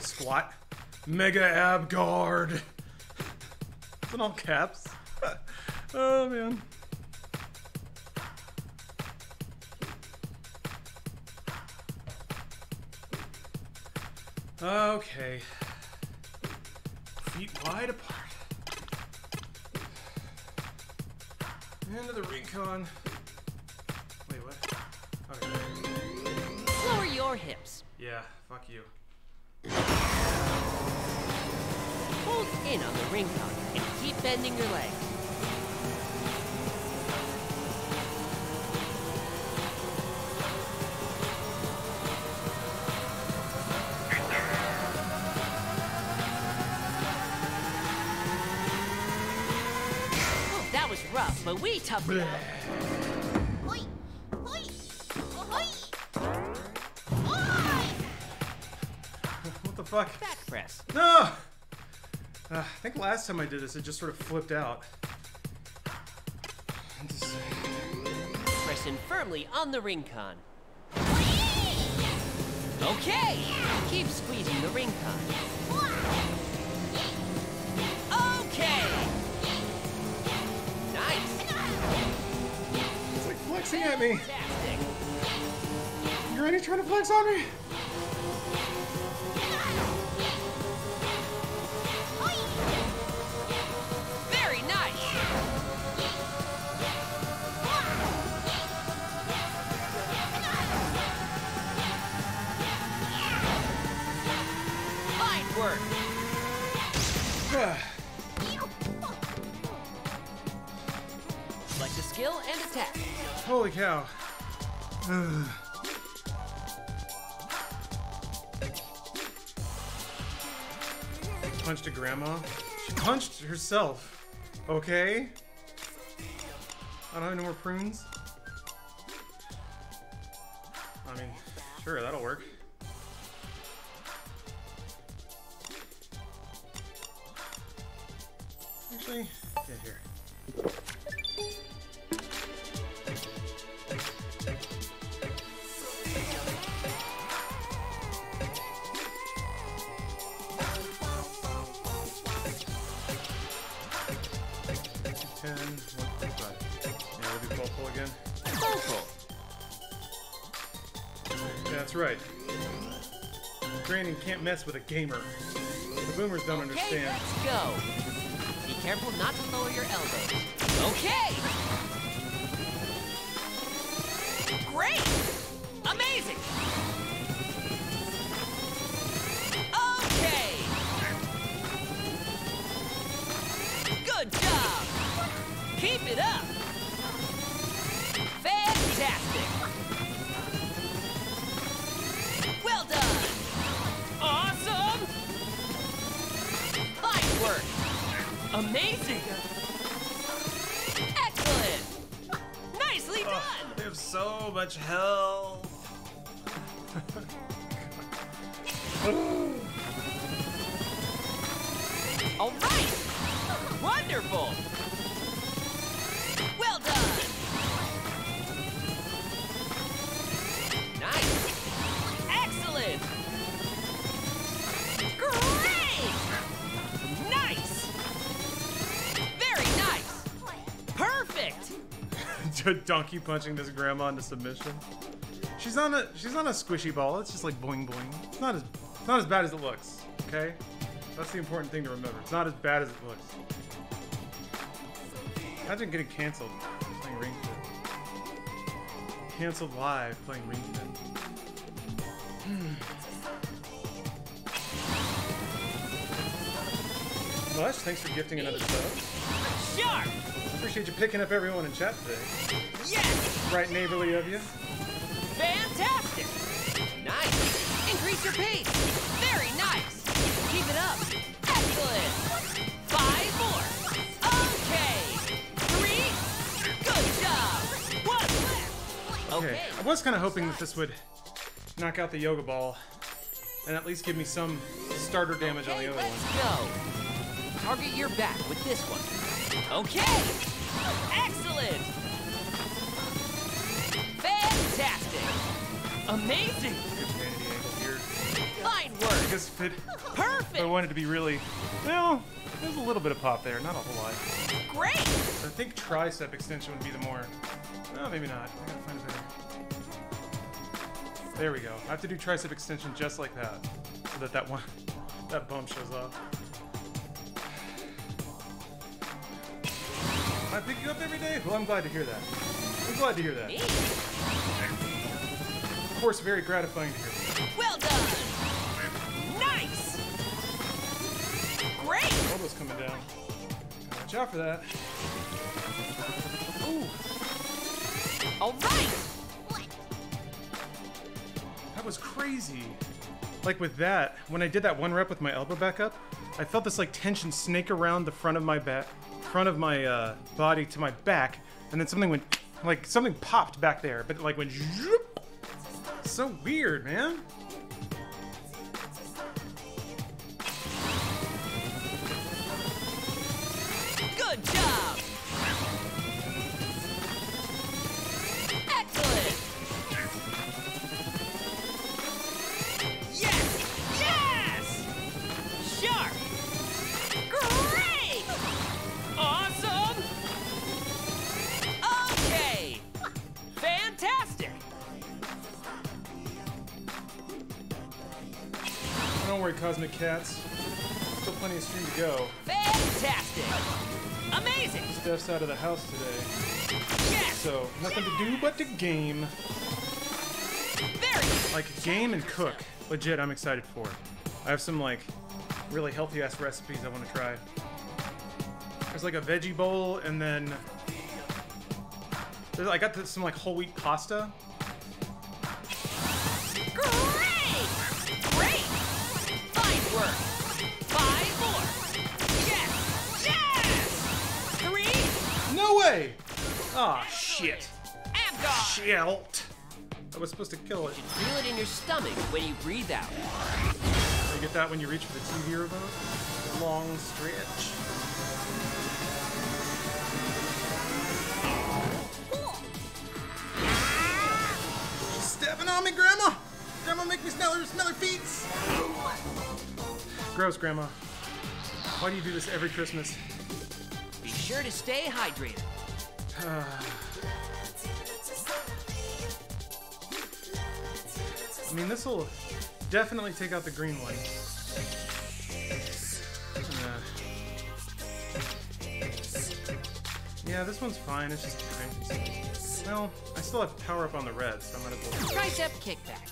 Squat. Mega ab guard. It's in all caps. Oh man. Okay. Feet wide apart. End of the recon. Wait, what? Okay. Lower your hips. Yeah, fuck you. Hold in on the ring cone and keep bending your legs. Oh, that was rough, but we toughed it out. Fuck. Back press. No! I think last time I did this, it just sort of flipped out. Just... Press in firmly on the ring con. Okay! Keep squeezing the ring con. Okay! Nice! It's like flexing at me. Fantastic. You ready trying to flex on me? Select a skill and attack. Holy cow. Punched a grandma. She punched herself. Okay. I don't have any more prunes. I mean, sure, that'll work. Actually, get here. That's right. Training can't mess with a gamer. The boomers don't understand. Let's go. Be careful not to lower your elbows. Okay. Great. Amazing. Okay. Good job. Keep it up. Fantastic. Well done! Awesome! Fine work! Amazing! Excellent! Nicely done! Oh, they have so much health! All right! Wonderful! Well done! Nice! Great! Nice! Very nice! Perfect! Donkey punching this grandma into submission. She's not a squishy ball. It's just like boing boing. It's not as bad as it looks. Okay, that's the important thing to remember. It's not as bad as it looks. Imagine getting canceled. Playing Ring Fit. canceled live playing Ring Fit. Lush, thanks for gifting another sub. Sure. Appreciate you picking up everyone in chat today. Yes. Right neighborly of you. Fantastic. Nice. Increase your pace. Very nice. Keep it up. Excellent. 5 more. Okay. 3. Good job. 1 left. Okay. I was kind of hoping that this would knock out the yoga ball and at least give me some starter damage on the other one. Let's go. Target your back with this one. Okay! Excellent! Fantastic! Amazing! Fine work! I guess if it, perfect! If I wanted to be really... Well, there's a little bit of pop there, not a whole lot. Great! I think tricep extension would be the more... No, maybe not. I gotta find a better... There we go. I have to do tricep extension just like that. So that that one... that bump shows up. I pick you up every day? Well, I'm glad to hear that. I'm glad to hear that. Me? Of course, very gratifying to hear. Well done! Nice! Great! Elbow's coming down. Gotta watch out for that. Ooh! Alright! That was crazy. Like with that, when I did that one rep with my elbow back up, I felt this like tension snake around the front of my back. Front of my body to my back, and then something went, like something popped back there, but it like went zoop. So weird, man. Good job. Excellent. Yes. Yes. Sharp. Great. Awesome! Okay! Fantastic! Don't worry, Cosmic Cats. Still plenty of stream to go. Fantastic! Amazing! Steph's out of the house today. Yes! So, nothing to do but to game. Very! Like, game and cook. Legit, I'm excited for it. I have some, like, really healthy-ass recipes I want to try. There's like a veggie bowl, and then I got this, some like whole wheat pasta. Great! Great! Fine work. 5 more. Yes! Yes! 3. No way! Aw, shit. Abdog. Shit. I was supposed to kill it. You feel it in your stomach when you breathe out. You get that when you reach for the TV remote. Long stretch. Stepping on me, Grandma! Grandma, make me smell her feet! Gross, Grandma. Why do you do this every Christmas? Be sure to stay hydrated. I mean, this will definitely take out the green light. Yeah, this one's fine. It's just crazy. Well, I still have power up on the red, so I might as well. Tricep kickback.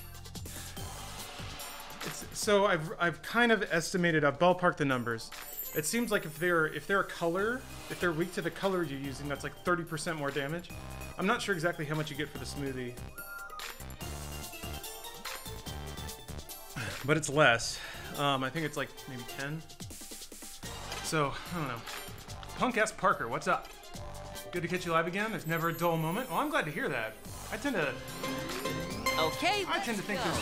It's, so I've kind of estimated, I've ballparked the numbers. It seems like if they're a color, if they're weak to the color you're using, that's like 30% more damage. I'm not sure exactly how much you get for the smoothie, but it's less. I think it's like maybe 10. So I don't know. Punk ass Parker, what's up? Good to catch you live again. There's never a dull moment. Well, I'm glad to hear that. I tend to. Okay. I tend to think there's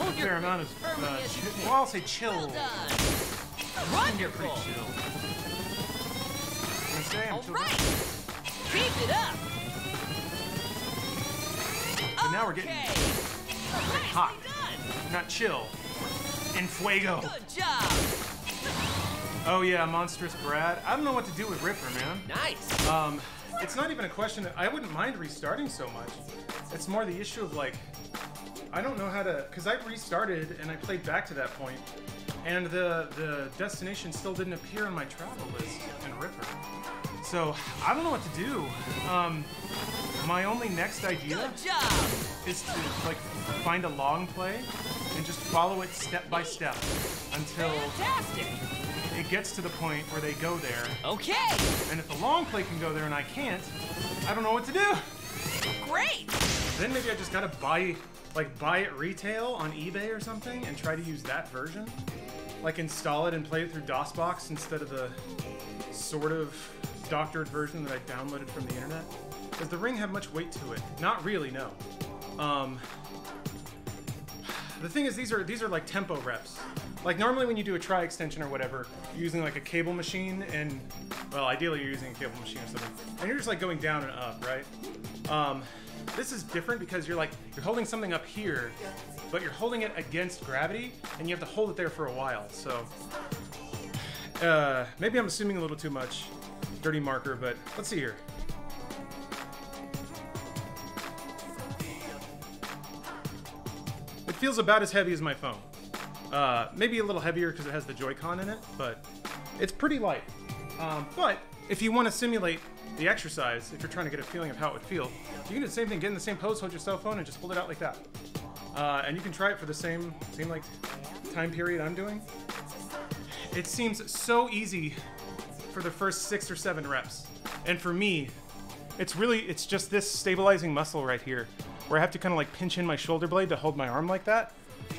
a fair amount of. Well, I'll say chill. Well done. Wonderful. Pretty chill. I'm saying I'm chill. All right. Keep it up. But now we're getting hot. Done. Not chill. En fuego. Good job. Oh yeah, monstrous Brad. I don't know what to do with Ripper, man. Nice. It's not even a question that I wouldn't mind restarting so much. It's more the issue of like, I don't know how to, because I restarted and I played back to that point, and the destination still didn't appear on my travel list in Ripper. So I don't know what to do. My only next idea is to like find a long play and just follow it step by step until it gets to the point where they go there. Okay. And if the long play can go there and I can't, I don't know what to do. Great. Then maybe I just gotta buy it retail on eBay or something and try to use that version. Like install it and play it through DOSBox instead of the sort of doctored version that I downloaded from the internet. Does the Ring have much weight to it? Not really, no. The thing is, these are like tempo reps. Like normally when you do a try extension or whatever, you're using like a cable machine and, well, ideally you're using a cable machine or something. And you're just like going down and up, right? This is different because you're holding something up here, but you're holding it against gravity and you have to hold it there for a while. So maybe I'm assuming a little too much. Dirty marker, but let's see here. It feels about as heavy as my phone. Maybe a little heavier because it has the Joy-Con in it, but it's pretty light. But if you want to simulate the exercise, if you're trying to get a feeling of how it would feel, you can do the same thing, get in the same pose, hold your cell phone, and just hold it out like that. And you can try it for the same like time period I'm doing. It seems so easy for the first 6 or 7 reps. And for me, it's just this stabilizing muscle right here, where I have to kind of like pinch in my shoulder blade to hold my arm like that.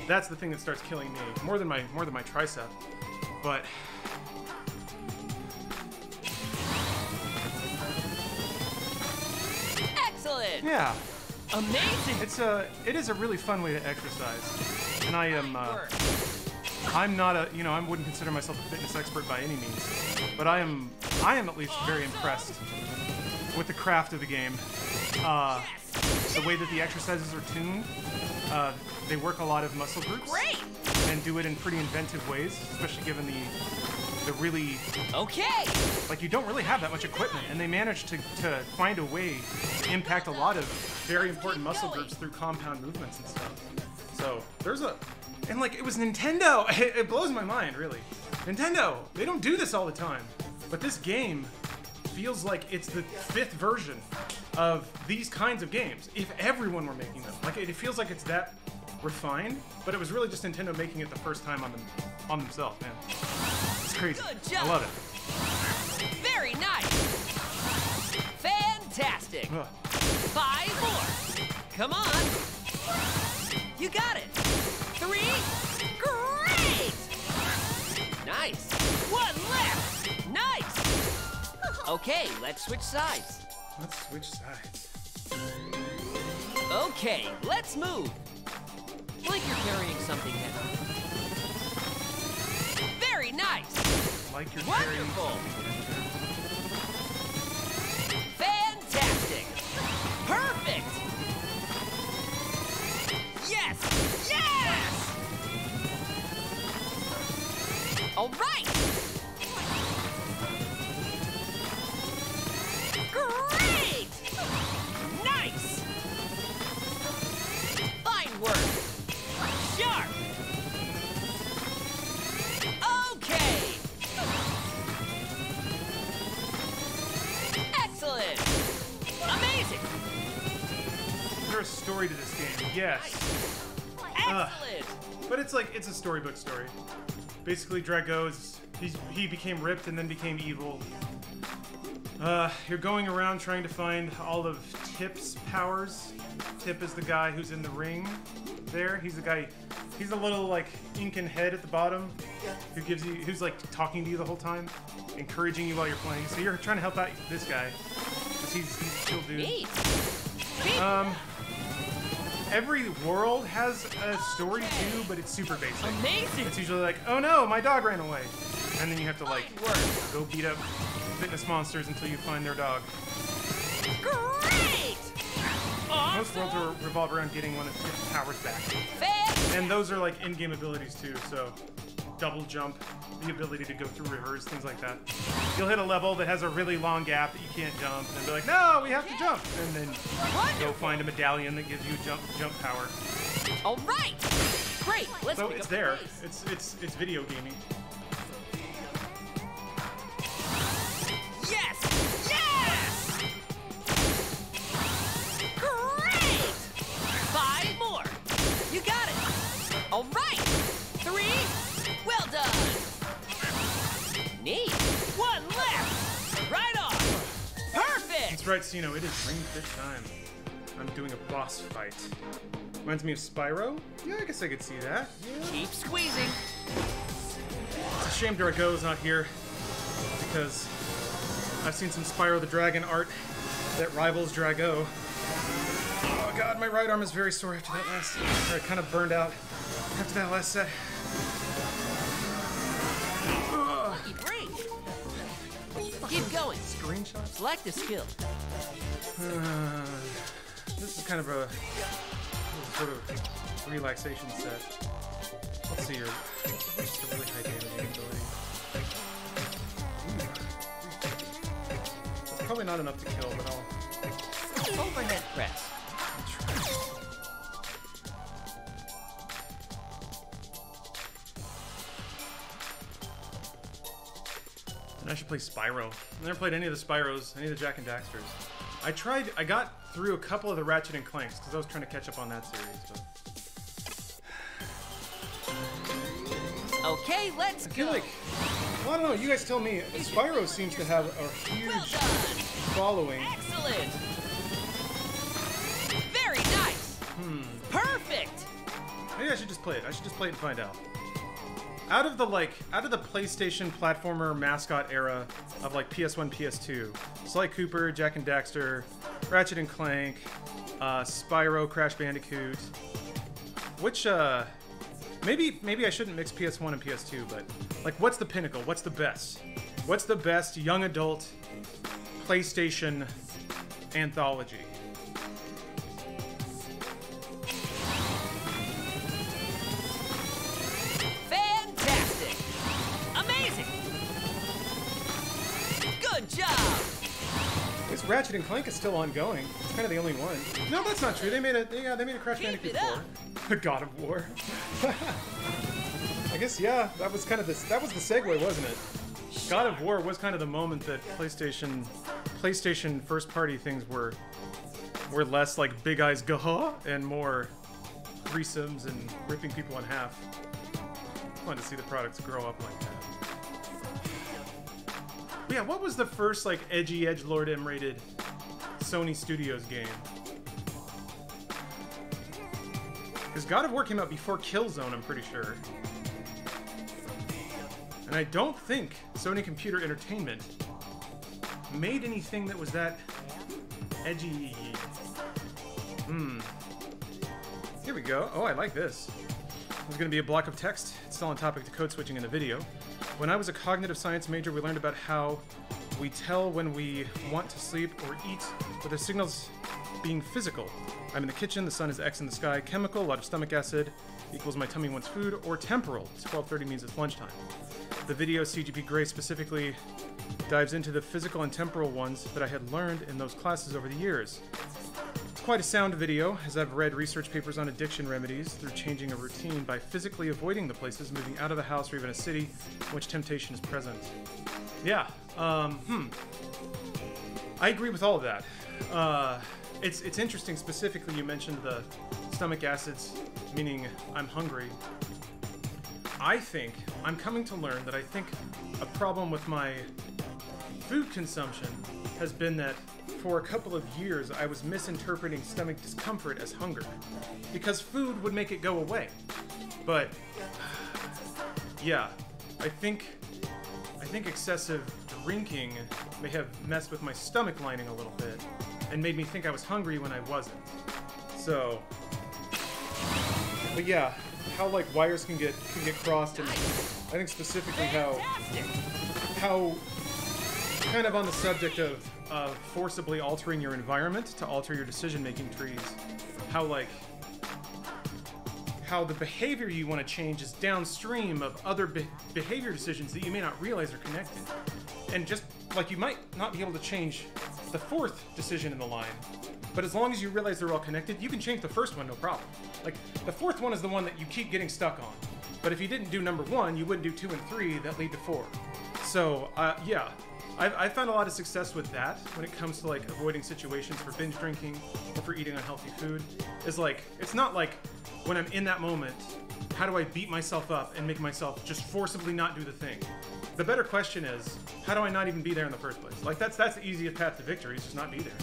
That's the thing that starts killing me, more than my tricep. But excellent. Yeah. Amazing. It is a really fun way to exercise. And I am I wouldn't consider myself a fitness expert by any means, but I am at least very impressed with the craft of the game. The way that the exercises are tuned, they work a lot of muscle groups. Great. And do it in pretty inventive ways, especially given the really like you don't really have that much equipment, and they managed to find a way to impact a lot of very important muscle groups through compound movements and stuff. So and like, it was Nintendo! It blows my mind, really. Nintendo! They don't do this all the time. But this game feels like it's the 5th version of these kinds of games, if everyone were making them. Like, it feels like it's that refined, but it was really just Nintendo making it the first time on themselves, man. It's crazy. I love it. Very nice! Fantastic! 5 more! Come on! You got it! 3. Great! Nice. 1 left. Nice. Okay, let's switch sides. Let's switch sides. Okay, let's move. Like you're carrying something heavy. Very nice. Like you're wonderful. Fantastic. Perfect. Yes! Yes! All right! Great! Nice! Fine work! Sharp! Okay! Excellent! Amazing! Is there a story to this game? Yes. Nice. But it's like, it's a storybook story. Basically, Drago is, he became ripped and then became evil. You're going around trying to find all of Tip's powers. Tip is the guy who's in the ring there. He's the guy, he's a little like Incan head at the bottom who gives you, who's like talking to you the whole time, encouraging you while you're playing. So you're trying to help out this guy, because he's a chill dude. Every world has a story too, but it's super basic. Amazing. It's usually like, oh no, my dog ran away. And then you have to like go beat up fitness monsters until you find their dog. Great! Awesome. Most worlds revolve around getting one of Tip's powers back. Fantastic. And those are like in-game abilities too, so double jump, the ability to go through rivers, things like that. You'll hit a level that has a really long gap that you can't jump, and be like, no, we have to jump! And then go find a medallion that gives you jump power. All right! Great! Let's go. So it's there. It's video gaming. Yes! Yes! That's right, Sino, it is Ring Fit time. I'm doing a boss fight. Reminds me of Spyro? Yeah, I guess I could see that. Yeah. Keep squeezing. It's a shame Drago's not here, because I've seen some Spyro the Dragon art that rivals Drago. Oh god, my right arm is very sore after that last set. Or it kind of burned out after that last set. Keep going. Screenshot. Select the skill. This is kind of a sort of relaxation set. Let's see your really high damage ability. It's probably not enough to kill, but I'll overhead press. I should play Spyro. I never played any of the Spyros, any of the Jak and Daxters. I got through a couple of the Ratchet and Clanks because I was trying to catch up on that series. But... Okay, let's go. I feel like, well, I don't know. You guys tell me. Spyro seems to have a huge following. Excellent. Very nice. Perfect. Maybe I should just play it. I should just play it and find out. Out of the PlayStation platformer mascot era of like PS1, PS2, Sly Cooper, Jak and Daxter, Ratchet and Clank, Spyro, Crash Bandicoot, which maybe I shouldn't mix PS1 and PS2, but like what's the pinnacle? What's the best? What's the best young adult PlayStation anthology? Ratchet and Clank is still ongoing. It's kind of the only one. No, that's not true. They made a Crash Bandicoot 4. God of War. I guess yeah. That was kind of the segue, wasn't it? God of War was kind of the moment that PlayStation first party things were less like big eyes gaha and more threesomes and ripping people in half. I wanted to see the products grow up like that. Yeah, what was the first, like, edgy edgelord M-rated Sony Studios game? Because God of War came out before Killzone, I'm pretty sure. And I don't think Sony Computer Entertainment made anything that was that edgy. Here we go. Oh, I like this. There's going to be a block of text. It's still on topic to code switching in the video. When I was a cognitive science major, we learned about how we tell when we want to sleep or eat, with the signals being physical. I'm in the kitchen, the sun is X in the sky, chemical, a lot of stomach acid, equals my tummy wants food, or temporal, it's 12:30 means it's lunchtime. The video, CGP Grey specifically, dives into the physical and temporal ones that I had learned in those classes over the years. It's quite a sound video, as I've read research papers on addiction remedies through changing a routine by physically avoiding the places, moving out of the house, or even a city in which temptation is present. Yeah, I agree with all of that. It's interesting, specifically you mentioned the stomach acids, meaning I'm hungry. I think, I'm coming to learn that I think a problem with my food consumption has been that for a couple of years, I was misinterpreting stomach discomfort as hunger, because food would make it go away. But yeah, I think excessive drinking may have messed with my stomach lining a little bit and made me think I was hungry when I wasn't. So, but yeah, how like wires can get crossed, and I think specifically how kind of on the subject of forcibly altering your environment to alter your decision-making trees, how the behavior you want to change is downstream of other behavior decisions that you may not realize are connected. And just like you might not be able to change the fourth decision in the line, but as long as you realize they're all connected, you can change the first one, no problem. Like, the fourth one is the one that you keep getting stuck on. But if you didn't do number one, you wouldn't do 2 and 3 that lead to 4. So, yeah. I've found a lot of success with that when it comes to like avoiding situations for binge drinking or for eating unhealthy food. It's not like when I'm in that moment, how do I beat myself up and make myself just forcibly not do the thing? The better question is, how do I not even be there in the first place? Like, that's the easiest path to victory, is just not be there.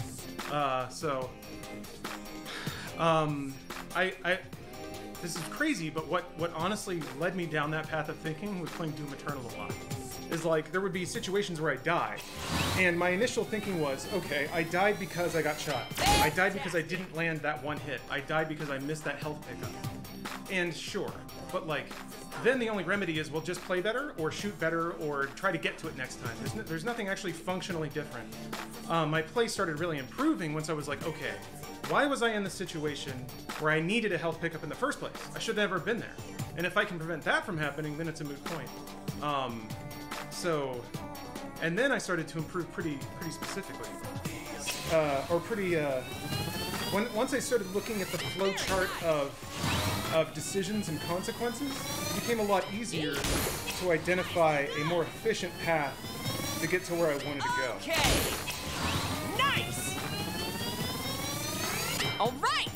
This is crazy, but what honestly led me down that path of thinking was playing Doom Eternal a lot. Is like, there would be situations where I die, and my initial thinking was, okay, I died because I got shot. I died because I didn't land that one hit. I died because I missed that health pickup. And sure, but like, then the only remedy is, well, just play better, or shoot better, or try to get to it next time. There's nothing actually functionally different. My play started really improving once I was like, okay, why was I in the situation where I needed a health pickup in the first place? I should have never been there. And if I can prevent that from happening, then it's a moot point. And then I started to improve pretty specifically. Once I started looking at the flow chart of decisions and consequences, it became a lot easier to identify a more efficient path to get to where I wanted to go. Okay. Nice! All right!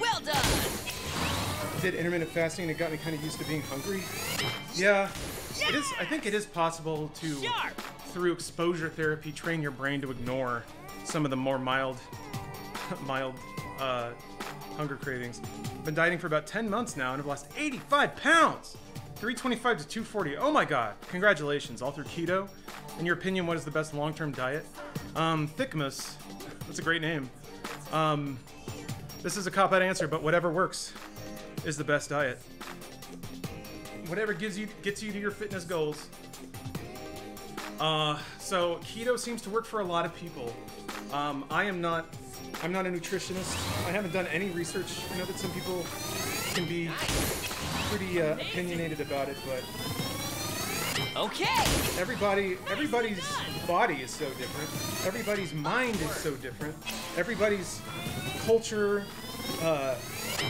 Well done! I did intermittent fasting and it got me kind of used to being hungry. Yeah. Yes! It is, I think it is possible to, through exposure therapy, train your brain to ignore some of the more mild hunger cravings. Been dieting for about 10 months now and have lost 85 pounds! 325 to 240. Oh my god. Congratulations, all through keto. In your opinion, what is the best long-term diet? Thickmas. That's a great name. This is a cop-out answer, but whatever works is the best diet. Whatever gets you to your fitness goals. So keto seems to work for a lot of people. I'm not a nutritionist. I haven't done any research. I know that some people can be pretty opinionated about it, but okay. Everybody's body is so different. Everybody's mind is so different. Everybody's culture,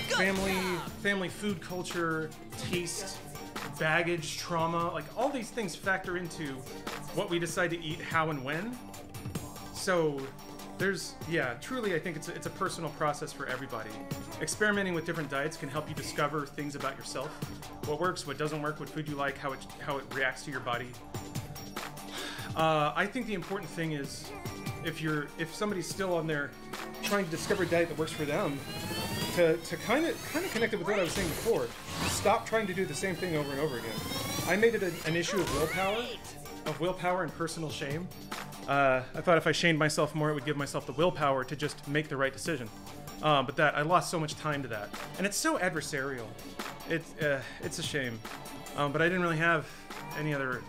family food culture, taste, baggage, trauma, like all these things factor into what we decide to eat, how and when. So there's, yeah, truly I think it's a personal process for everybody. Experimenting with different diets can help you discover things about yourself. What works, what doesn't work, what food you like, how it reacts to your body. I think the important thing is if somebody's still on there trying to discover a diet that works for them, to kind of connect it with what I was saying before, stop trying to do the same thing over and over again. I made it an issue of willpower and personal shame. I thought if I shamed myself more, it would give myself the willpower to just make the right decision. But I lost so much time to that. And it's so adversarial. It's a shame. But I didn't really have any other...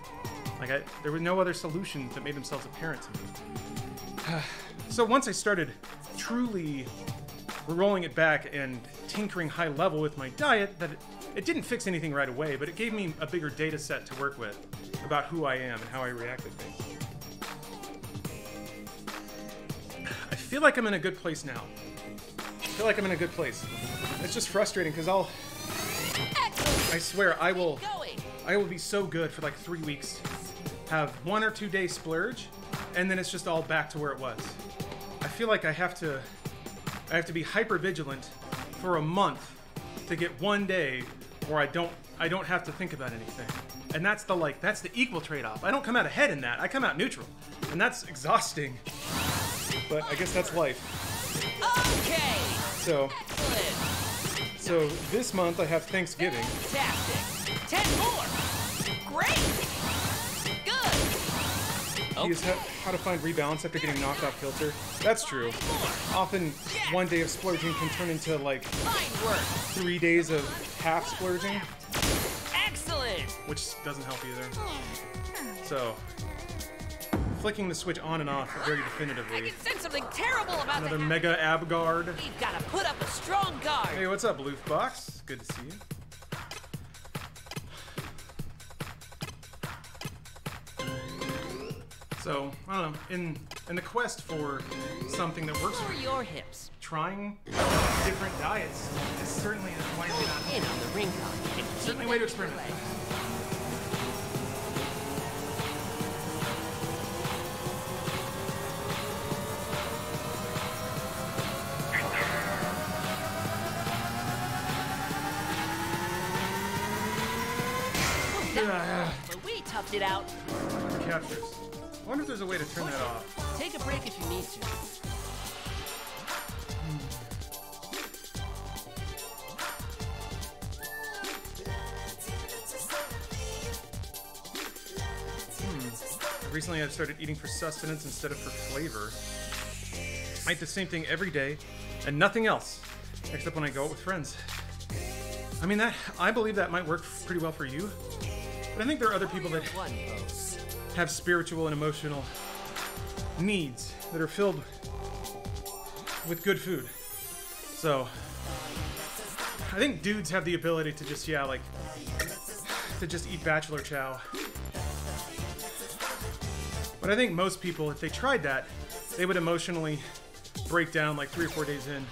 there were no other solutions that made themselves apparent to me. So once I started truly rolling it back and tinkering high level with my diet, it didn't fix anything right away, but it gave me a bigger data set to work with about who I am and how I react to things. I feel like I'm in a good place now. It's just frustrating because I swear I will be so good for like 3 weeks, have 1 or 2 day splurge, and then it's just all back to where it was. I feel like I have to be hyper vigilant for a month to get 1 day where I don't have to think about anything. And that's the equal trade-off. I don't come out ahead in that. I come out neutral. And that's exhausting. But I guess that's life. Okay. So, excellent. So this month I have Thanksgiving. Fantastic. 10 more. Great. Good. Okay. Use how to find rebalance after getting knocked off kilter. That's true. Often, yes. 1 day of splurging can turn into like 3 days of half splurging. Excellent. Which doesn't help either. So. Flicking the switch on and off very definitively. I can sense something terrible about another mega ab guard. We've got to put up a strong guard. Hey, what's up, DOSBox? Good to see you. So I don't know. In the quest for something that works for your hips, trying different diets is certainly a way to get on the ring. Certainly a way to experiment. But we toughed it out. Captures. I wonder if there's a way to turn that off. Take a break if you need to. Recently, I've started eating for sustenance instead of for flavor. I eat the same thing every day and nothing else, except when I go out with friends. I mean, I believe that might work pretty well for you, but I think there are other people that have spiritual and emotional needs that are filled with good food. So, I think dudes have the ability to just, yeah, like, to just eat bachelor chow. But I think most people, if they tried that, they would emotionally break down like 3 or 4 days in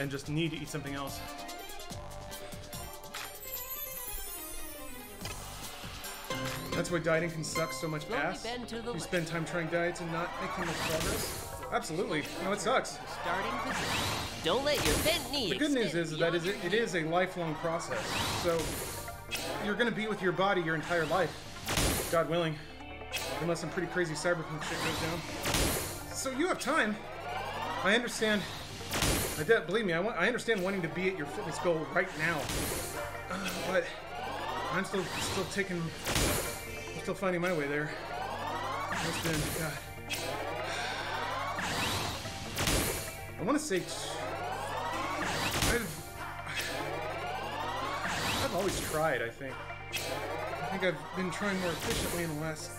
and just need to eat something else. That's why dieting can suck so much ass. You spend time trying diets and not making much progress. Absolutely. No, it sucks. Don't let your bent knees. The good news is that it is a lifelong process. So you're going to be with your body your entire life, God willing. Unless some pretty crazy cyberpunk shit goes down. So you have time. I understand. Believe me, I understand wanting to be at your fitness goal right now. But I'm still finding my way there. It's been, God. I want to say, I've always tried, I think. I think I've been trying more efficiently in the last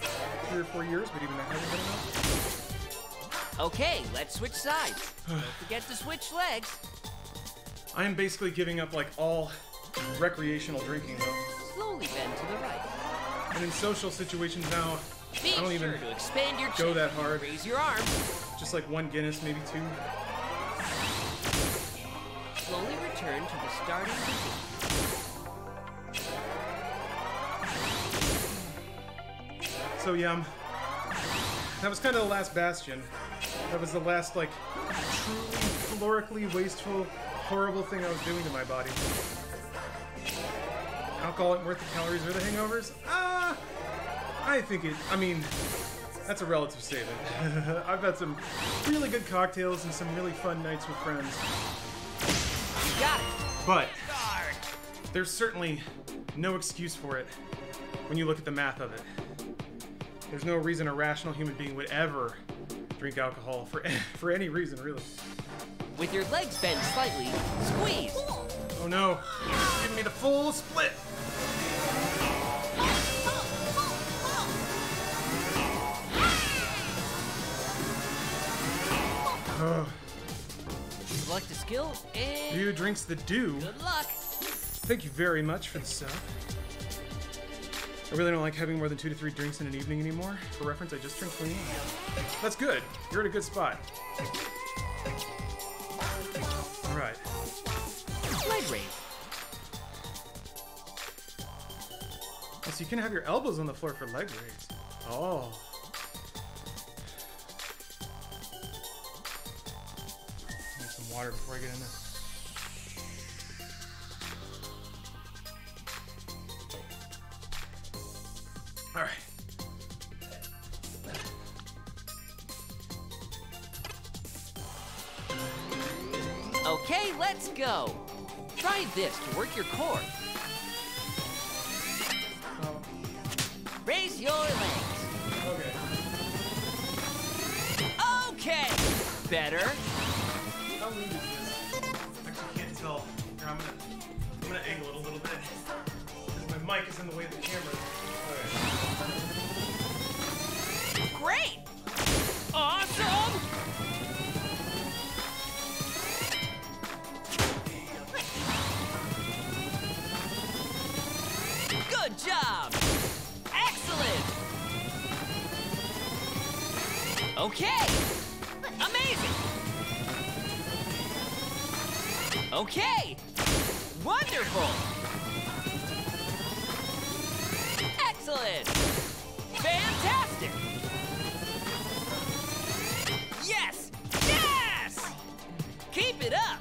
3 or 4 years, but even that hasn't been enough. Okay, let's switch sides. Don't forget to switch legs. I am basically giving up like all recreational drinking though. Slowly bend to the right. And in social situations now, I don't even go that hard. Raise your arm. Just like 1 Guinness, maybe 2. Slowly return to the starting position. So yeah, that was kind of the last bastion. That was the last, like, truly calorically wasteful, horrible thing I was doing to my body. Alcohol isn't worth the calories or the hangovers? I think it, I mean, that's a relative statement. I've had some really good cocktails and some really fun nights with friends. You got it. But there's certainly no excuse for it when you look at the math of it. There's no reason a rational human being would ever drink alcohol for any reason, really. With your legs bent slightly, squeeze. Oh no, you're giving me the full split. Oh. Select a skill and... Dew drinks the dew. Good luck. Thank you very much for the sub. I really don't like having more than 2 to 3 drinks in an evening anymore. For reference, I just drink clean. That's good. You're at a good spot. All right. Leg raise. Oh, so you can have your elbows on the floor for leg raise. Oh. I need some water before I get in there. All right. Okay, let's go. Try this to work your core. Oh. Raise your legs. Okay. Okay. Better. How lean is this? I actually can't tell. Here, I'm gonna angle it a little bit. Because my mic is in the way of the camera. Great! Awesome! Good job! Excellent! Okay! Amazing! Okay! Wonderful! Excellent! Fantastic! Yes! Yes! Keep it up!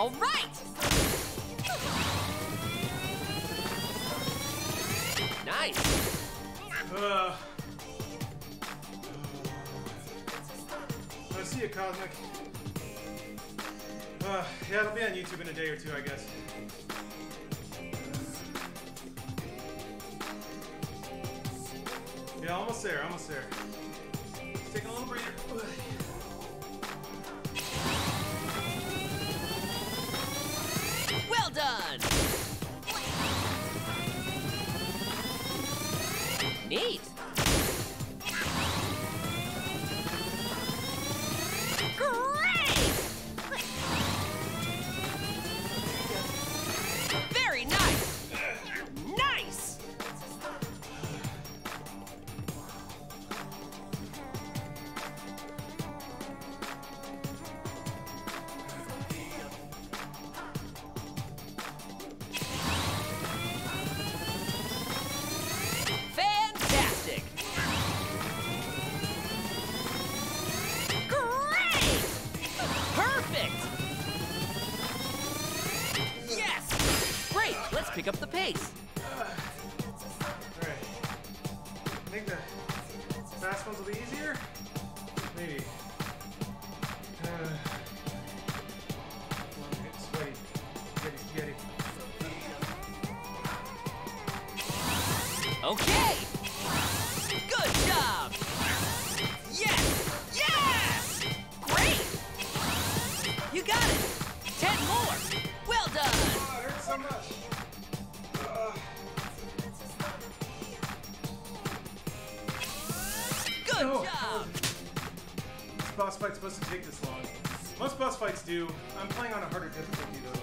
All right! Nice! I see you, Cosmic. Yeah, it'll be on YouTube in a day or two, I guess. Yeah, almost there, almost there. Just taking a little breather. Well done! Neat! Great! Very nice! Nice! Pick up the pace. All right. I think the fast ones will be easier. Maybe. It's sweaty. Get it. Okay. Good job. Yes. Yes. Great. You got it. 10 more. Well done. Oh, it hurts so much. Good job! This boss fight's supposed to take this long. Most boss fights do. I'm playing on a harder difficulty though.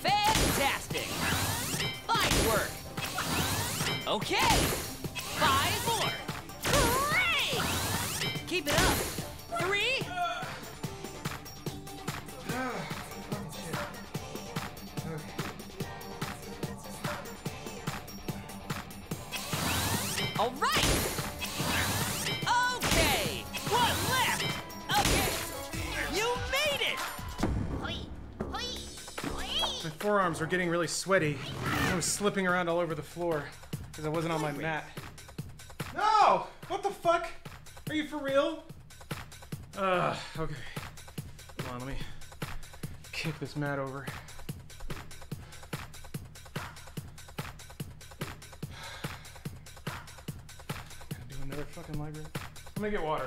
Fantastic! Fine work! Okay! 5 more! Great! Keep it up! 3! All right! Okay! One left! Okay! You made it! My forearms were getting really sweaty. I was slipping around all over the floor because I wasn't on my mat. No! What the fuck? Are you for real? Okay. Come on, let me kick this mat over. Another fucking library. Let me get water.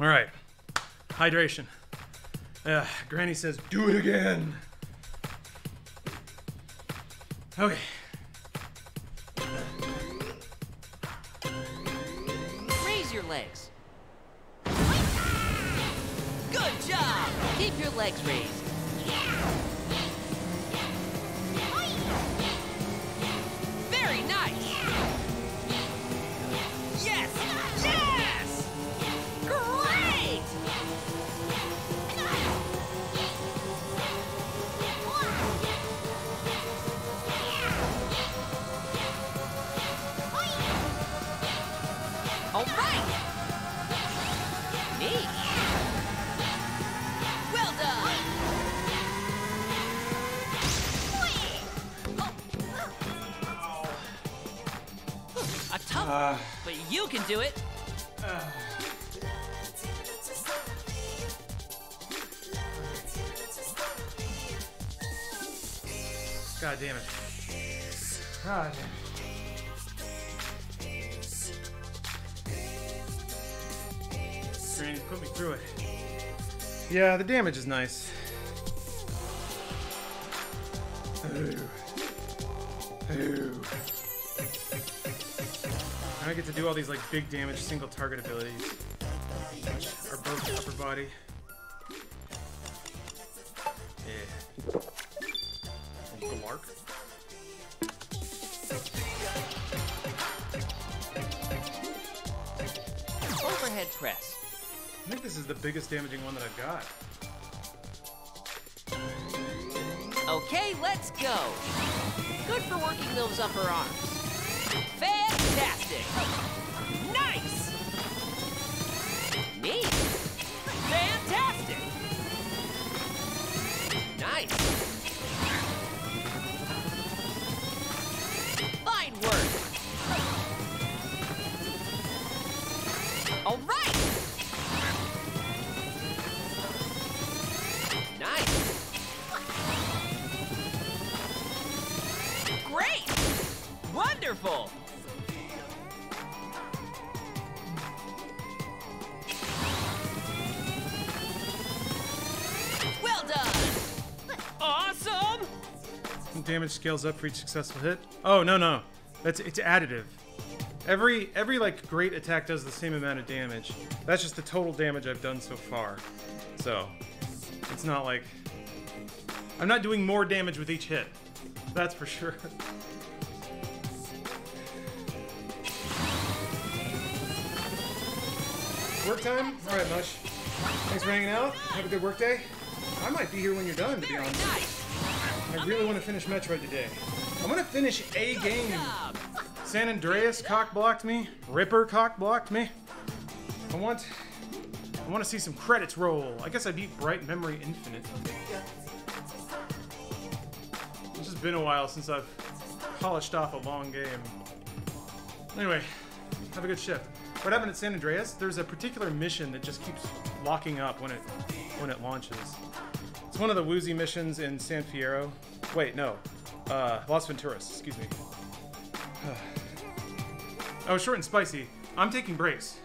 All right. Hydration. Granny says, do it again! Okay. Raise your legs. Good job! Keep your legs raised. Very nice! Yes! Yes! Great! All right! Neat! Well done! A tough one, but you can do it! God damn it. God damn it. Granny put me through it. Yeah, the damage is nice. Ooh. Ooh. I get to do all these like big damage single target abilities, which are both upper body. Yeah. Glark. Overhead press. I think this is the biggest damaging one that I've got. Okay, let's go. Good for working those upper arms. Fantastic. Nice. Neat. Fantastic. Nice. Fine work. All right. Nice. Great! Wonderful! Well done! Awesome! Damage scales up for each successful hit. Oh, no, no. It's additive. Every like great attack does the same amount of damage. That's just the total damage I've done so far. So, it's not like... I'm not doing more damage with each hit. That's for sure. Work time? Alright, Mush. Thanks for hanging out. Have a good work day. I might be here when you're done, to be honest. I really want to finish Metroid today. I'm going to finish a game. San Andreas cock-blocked me. Ripper cock-blocked me. I want to see some credits roll. I guess I beat Bright Memory Infinite. It's been a while since I've polished off a long game. Anyway, have a good shift. What happened at San Andreas? There's a particular mission that just keeps locking up when it launches. It's one of the woozy missions in San Fierro. Wait, no. Las Venturas, excuse me. Oh, short and spicy. I'm taking breaks.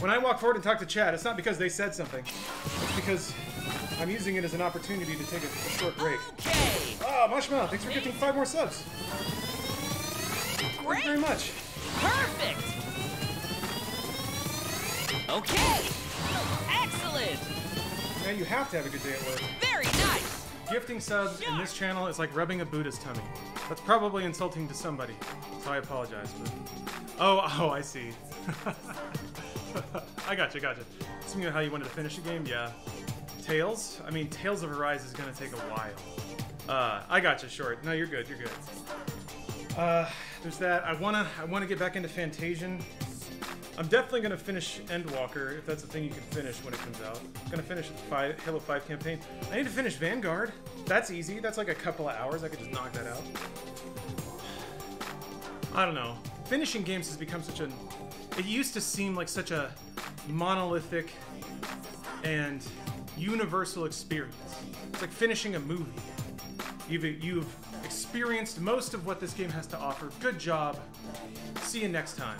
When I walk forward and talk to chat, it's not because they said something. It's because I'm using it as an opportunity to take a short break. Okay. Oh, Mushmouth, thanks for gifting 5 more subs. Great. Thank you very much. Perfect. Okay. Excellent. Now you have to have a good day at work. Very nice. Gifting subs in this channel is like rubbing a Buddha's tummy. That's probably insulting to somebody, so I apologize for it. Oh, I see. I gotcha. Speaking of how you wanted to finish a game, yeah. Tales? I mean, Tales of Arise is going to take a while. I gotcha, Short. No, you're good. There's that. I wanna get back into Fantasian. I'm definitely gonna finish Endwalker, if that's a thing you can finish when it comes out. I'm gonna finish the Halo 5 campaign. I need to finish Vanguard. That's easy. That's like a couple of hours. I could just knock that out. I don't know. Finishing games has become such a... It used to seem like such a monolithic and universal experience. It's like finishing a movie. You've experienced most of what this game has to offer. Good job. See you next time.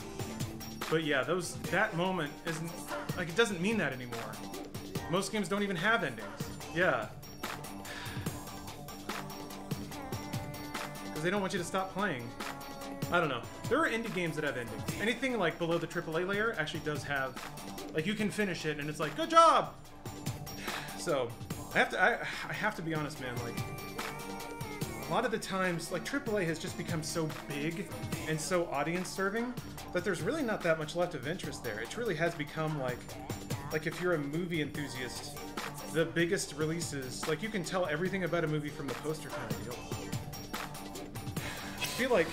But yeah, that moment isn't like it doesn't mean that anymore. Most games don't even have endings. Yeah. Because they don't want you to stop playing. I don't know. There are indie games that have endings. Anything like below the AAA layer actually does have, like, you can finish it and it's like, good job. So I have to be honest, man. Like, a lot of the times, like, AAA has just become so big and so audience-serving that there's really not that much left of interest there. It really has become, like if you're a movie enthusiast, the biggest releases, like, you can tell everything about a movie from the poster kind of deal. I feel like,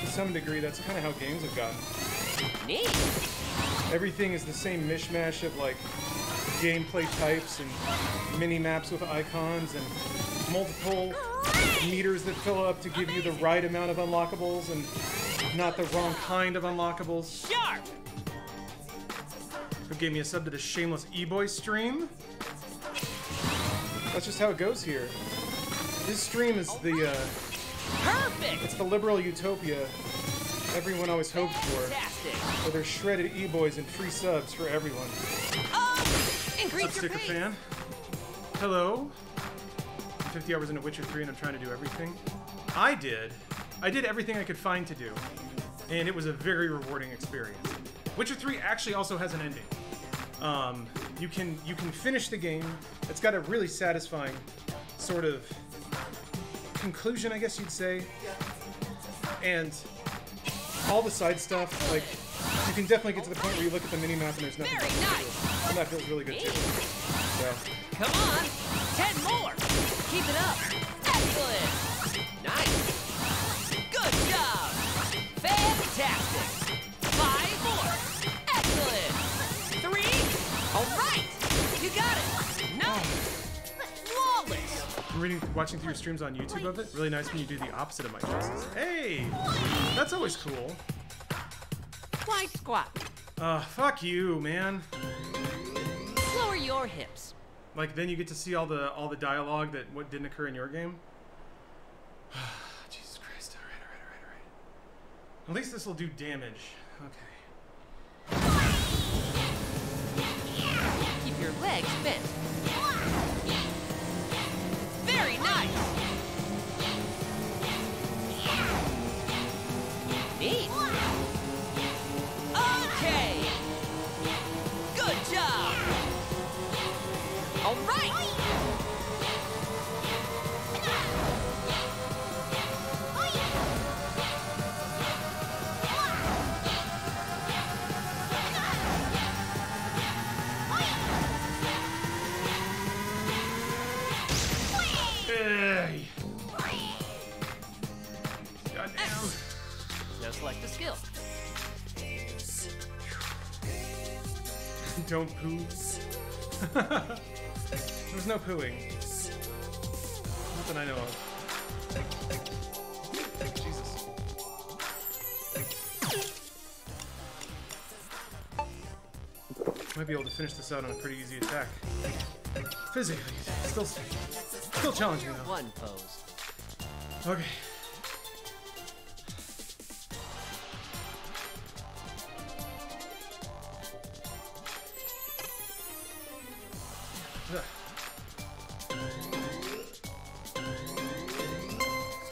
to some degree, that's kind of how games have gotten. Neat. Everything is the same mishmash of, like, gameplay types and mini-maps with icons and multiple meters that fill up to give you the right amount of unlockables and not the wrong kind of unlockables. Sharp! Who gave me a sub to the shameless e-boy stream? That's just how it goes here. This stream is the, perfect! It's the liberal utopia everyone always hoped for. Where there's shredded e-boys and free subs for everyone. Substicker fan. Hello. 50 hours into Witcher 3 and I'm trying to do everything. I did everything I could find to do. and it was a very rewarding experience. Witcher 3 actually also has an ending. You can finish the game. It's got a really satisfying sort of conclusion, I guess you'd say. And all the side stuff, like, you can definitely get to the point where you look at the minimap and there's nothing nice. And that feels really good too. So. Come on! 10 more! Keep it up! Excellent! Nice! Good job! Fantastic! 5 more! Excellent! 3! Alright! You got it! Nice! Flawless! I'm watching through your streams on YouTube of it. Really nice when you do the opposite of my choices. Hey! That's always cool. Fly squat. Fuck you, man. Lower your hips. Like, then you get to see all the dialogue that what didn't occur in your game. Jesus Christ! All right. At least this will do damage. Okay. Keep your legs bent. Very nice. Neat. Okay. Good job. All right. Select a skill. Don't poo. There was no pooing. Nothing I know of. Jesus. Might be able to finish this out on a pretty easy attack. Physically, still challenging though. One pose. Okay.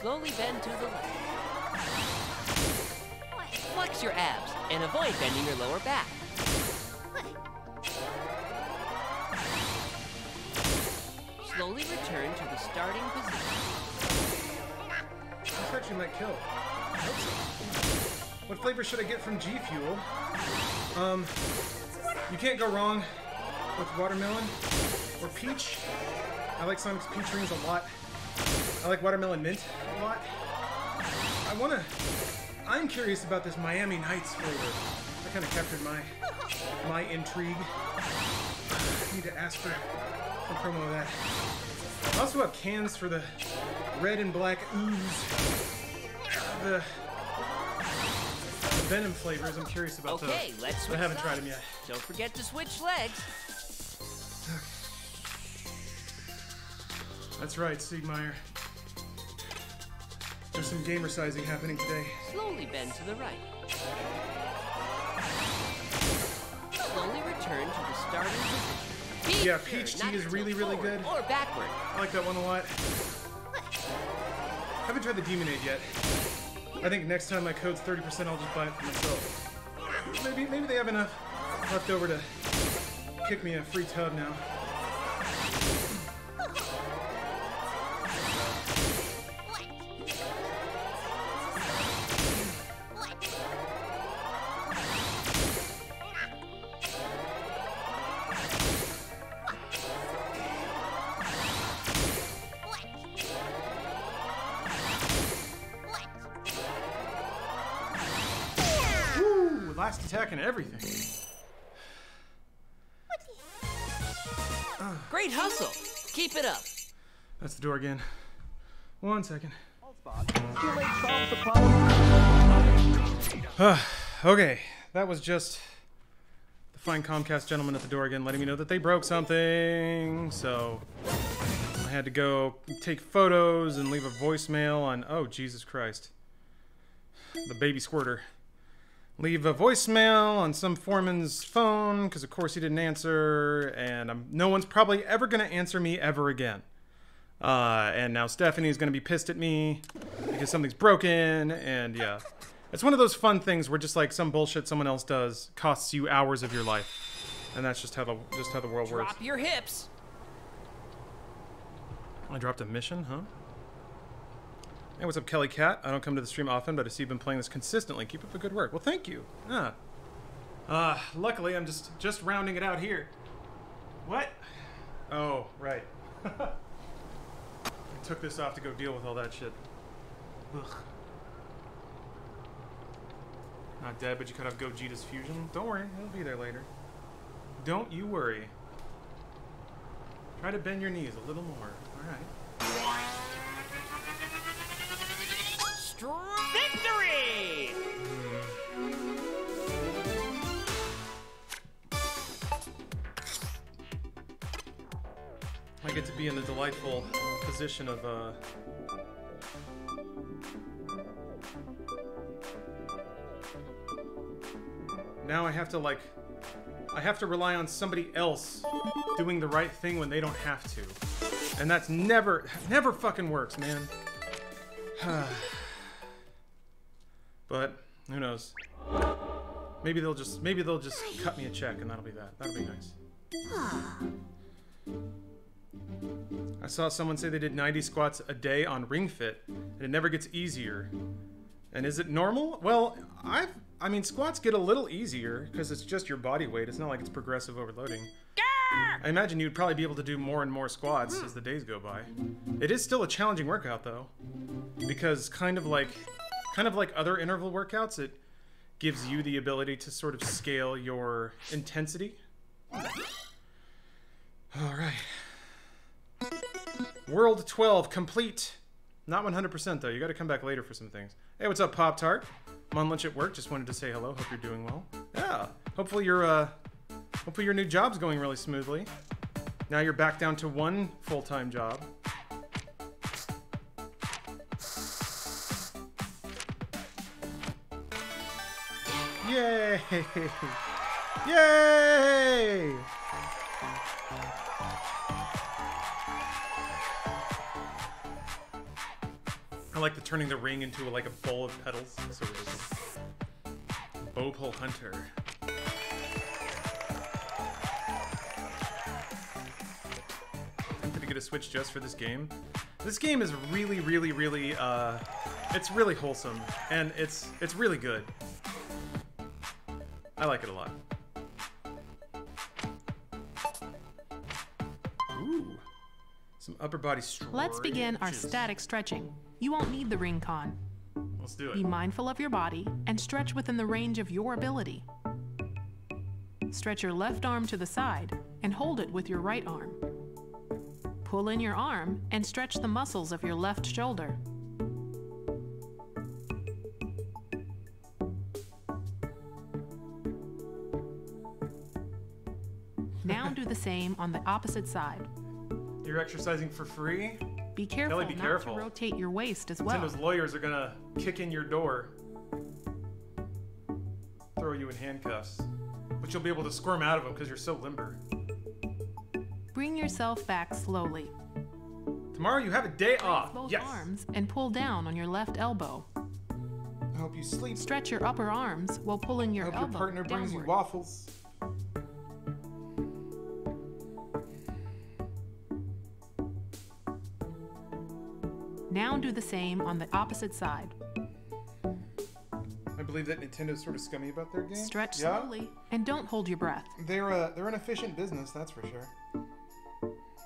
Slowly bend to the left. Flex your abs and avoid bending your lower back. Slowly return to the starting position. This actually might kill. What flavor should I get from G Fuel? You can't go wrong with watermelon or peach. I like Sonic's peach rings a lot. I like watermelon mint a lot. I'm curious about this Miami Nights flavor. That kind of captured my intrigue. I need to ask for a promo of that. I also have cans for the red and black ooze. The venom flavors, I'm curious about those. Okay, let's switch. I haven't tried them yet. Don't forget to switch legs. Okay. That's right, Siegmeyer. There's some gamer sizing happening today. Slowly bend to the right. Slowly return to the starting position. Yeah, peach tea is really good. Or backward. I like that one a lot. I haven't tried the Demonade yet. I think next time my code's 30%, I'll just buy it for myself. Maybe they have enough left over to kick me a free tub now. And everything. Great hustle. Keep it up. That's the door again. 1 second. Okay, that was just the fine Comcast gentleman at the door again letting me know that they broke something. So I had to go take photos and leave a voicemail on, oh, Jesus Christ. The baby squirter. Leave a voicemail on some foreman's phone because of course he didn't answer, and no one's probably ever going to answer me ever again. And now Stephanie's going to be pissed at me because something's broken, and yeah. It's one of those fun things where just like some bullshit someone else does costs you hours of your life, and that's just how the world works. Drop your hips. I dropped a mission, huh? Hey, what's up, Kelly Cat? I don't come to the stream often, but I see you've been playing this consistently. Keep up the good work. Well, thank you. Ah. Luckily, I'm just rounding it out here. What? Oh, right. I took this off to go deal with all that shit. Ugh. Not dead, but you cut off Gogeta's fusion. Don't worry, it'll be there later. Don't you worry. Try to bend your knees a little more. All right. Victory! I get to be in the delightful position of now I have to like rely on somebody else doing the right thing when they don't have to. And that's never fucking works, man. But who knows? Maybe they'll just cut me a check and that'll be that. That'll be nice. I saw someone say they did 90 squats a day on Ring Fit, and it never gets easier. And is it normal? Well, I mean squats get a little easier because it's just your body weight. It's not like it's progressive overloading. I imagine you'd probably be able to do more and more squats as the days go by. It is still a challenging workout though, because kind of like other interval workouts, it gives you the ability to sort of scale your intensity. All right. World 12 complete. Not 100% though. You got to come back later for some things. Hey, what's up, Pop-Tart? I'm on lunch at work. Just wanted to say hello. Hope you're doing well. Yeah. Hopefully your new job's going really smoothly. Now you're back down to one full-time job. Yay! Yay! I like the turning the ring into like a bowl of petals. So it is Bopole Hunter. I'm gonna get a Switch just for this game. This game is really it's really wholesome and it's really good. I like it a lot. Ooh, some upper body stretches. Let's begin our static stretching. You won't need the ring con. Let's do it. Be mindful of your body and stretch within the range of your ability. Stretch your left arm to the side and hold it with your right arm. Pull in your arm and stretch the muscles of your left shoulder. Now do the same on the opposite side. You're exercising for free? Be careful, Kelly, be careful. To rotate your waist as well. Nintendo's lawyers are gonna kick in your door. Throw you in handcuffs. But you'll be able to squirm out of them because you're so limber. Bring yourself back slowly. Tomorrow you have a day off. Both arms and pull down on your left elbow. I hope you sleep. Stretch your upper arms while pulling your elbow downward. I hope your partner brings you waffles. Now do the same on the opposite side. I believe that Nintendo's sort of scummy about their game. Stretch slowly and don't hold your breath. They're an efficient business, that's for sure.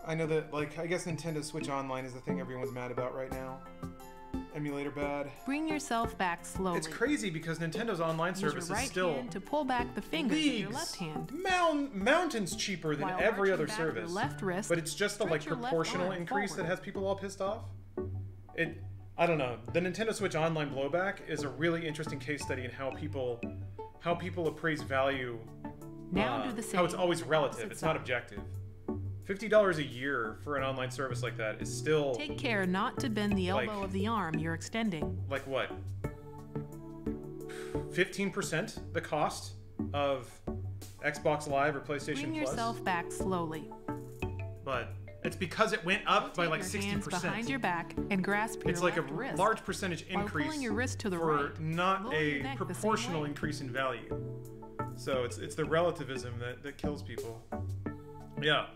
I know that, like, I guess Nintendo Switch Online is the thing everyone's mad about right now. Emulator bad. Bring yourself back slowly. It's crazy because Nintendo's online service is still hand to pull back the fingers of your left hand. Mountains cheaper than every other service. Your left wrist, but it's just the like proportional increase that has people all pissed off. I don't know. The Nintendo Switch Online blowback is a really interesting case study in how people appraise value. Now do the same. How it's always relative. It's not objective. $50 a year for an online service like that is still. Take care not to bend the elbow of the arm you're extending. Like what? 15% the cost of Xbox Live or PlayStation Plus. Bring yourself back slowly. But It's because it went up by like 60%. Behind your back and grasp your wrist. Large percentage increase your wrist to the right, not a proportional increase in value. So it's the relativism that kills people. Yeah,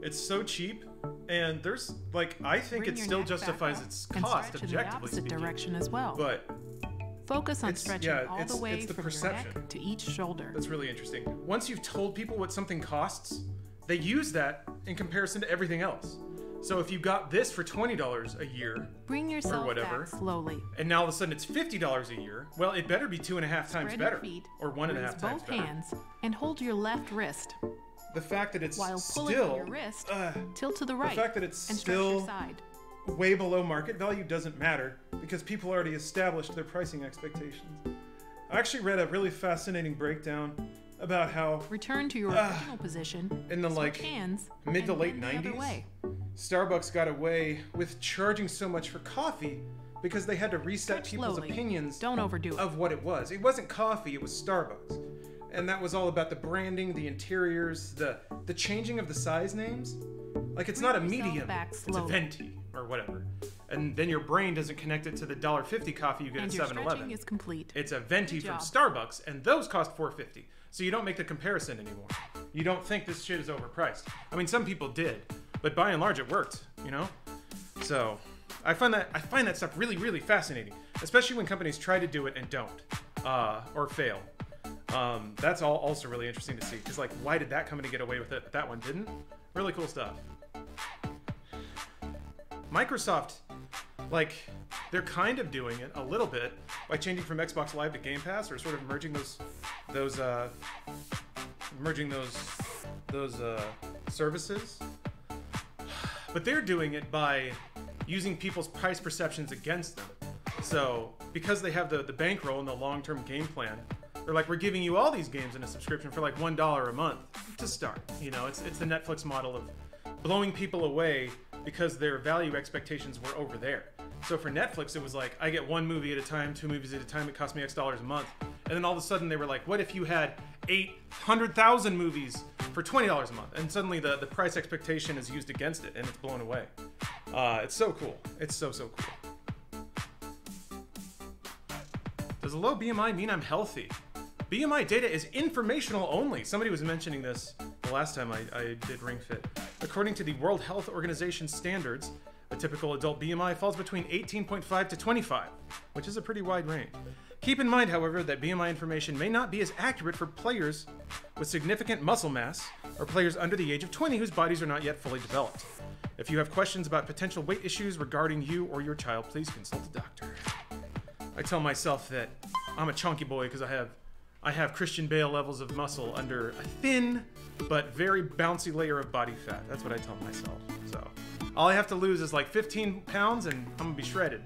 it's so cheap, and there's like I think it still justifies its cost objectively speaking. Direction as well. But focus on stretching all the way from your neck to each shoulder. That's really interesting. Once you've told people what something costs, they use that in comparison to everything else. So if you got this for $20 a year or whatever, and now all of a sudden it's $50 a year, well, it better be 2.5 times better, or 1.5 times better. Raise both hands and hold your left wrist. The fact that it's still way below market value doesn't matter because people already established their pricing expectations. I actually read a really fascinating breakdown about how return to your original position in the like mid to late 90s. Starbucks got away with charging so much for coffee because they had to reset people's opinions of what it was. It wasn't coffee, it was Starbucks. And that was all about the branding, the interiors, the changing of the size names. Like it's not a medium, it's a venti or whatever. And then your brain doesn't connect it to the $1.50 coffee you get at 7-Eleven. It's a venti from Starbucks, and those cost $4.50. So you don't make the comparison anymore. You don't think this shit is overpriced. I mean, some people did, but by and large it worked, you know? So I find that stuff really, really fascinating, especially when companies try to do it and don't, or fail. That's all also really interesting to see, because like, why did that company get away with it, but that one didn't? Really cool stuff. Microsoft, like, they're kind of doing it a little bit by changing from Xbox Live to Game Pass, or sort of merging those services. But they're doing it by using people's price perceptions against them. So because they have the bankroll and the long-term game plan, they're like, we're giving you all these games in a subscription for like $1 a month to start. You know, it's the Netflix model of blowing people away because their value expectations were over there. So for Netflix, it was like, I get one movie at a time, 2 movies at a time, it cost me X dollars a month. And then all of a sudden they were like, what if you had 800,000 movies for $20 a month? And suddenly the price expectation is used against it and it's blown away. It's so cool. It's so, so cool. Does a low BMI mean I'm healthy? BMI data is informational only. Somebody was mentioning this the last time I did Ring Fit. According to the World Health Organization standards, a typical adult BMI falls between 18.5 to 25, which is a pretty wide range. Keep in mind, however, that BMI information may not be as accurate for players with significant muscle mass or players under the age of 20 whose bodies are not yet fully developed. If you have questions about potential weight issues regarding you or your child, please consult a doctor. I tell myself that I'm a chunky boy because I have Christian Bale levels of muscle under a thin but very bouncy layer of body fat. That's what I tell myself, so. All I have to lose is like 15 pounds and I'm gonna be shredded.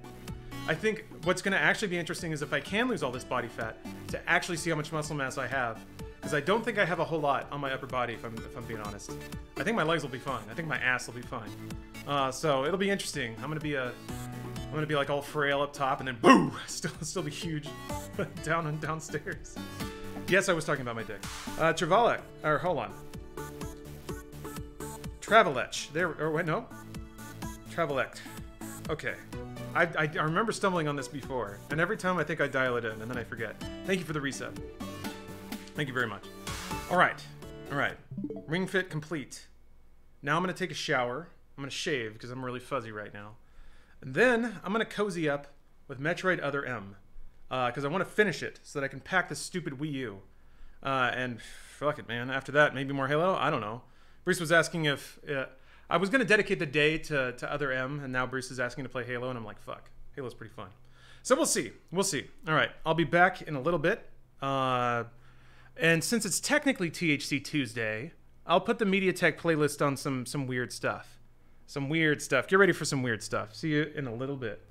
I think what's gonna actually be interesting is if I can lose all this body fat to actually see how much muscle mass I have, because I don't think I have a whole lot on my upper body if I'm being honest. I think my legs will be fine. I think my ass will be fine. So it'll be interesting. I'm gonna be like all frail up top and then boo, still be huge down and downstairs. Yes, I was talking about my dick. Travalek, or hold on. Travalech, there, or wait, no. Travelect. Okay. I remember stumbling on this before, and every time I think I dial it in, and then I forget. Thank you for the reset. Thank you very much. All right. Ring Fit complete. Now I'm gonna take a shower. I'm gonna shave, because I'm really fuzzy right now. And then I'm gonna cozy up with Metroid Other M, because I wanna finish it so that I can pack this stupid Wii U. And fuck it, man. After that, maybe more Halo? I don't know. Bruce was asking if... I was going to dedicate the day to Other M, and now Bruce is asking to play Halo, and I'm like, fuck, Halo's pretty fun. So we'll see. We'll see. All right, I'll be back in a little bit. And since it's technically THC Tuesday, I'll put the MediaTek playlist on some weird stuff. Some weird stuff. Get ready for some weird stuff. See you in a little bit.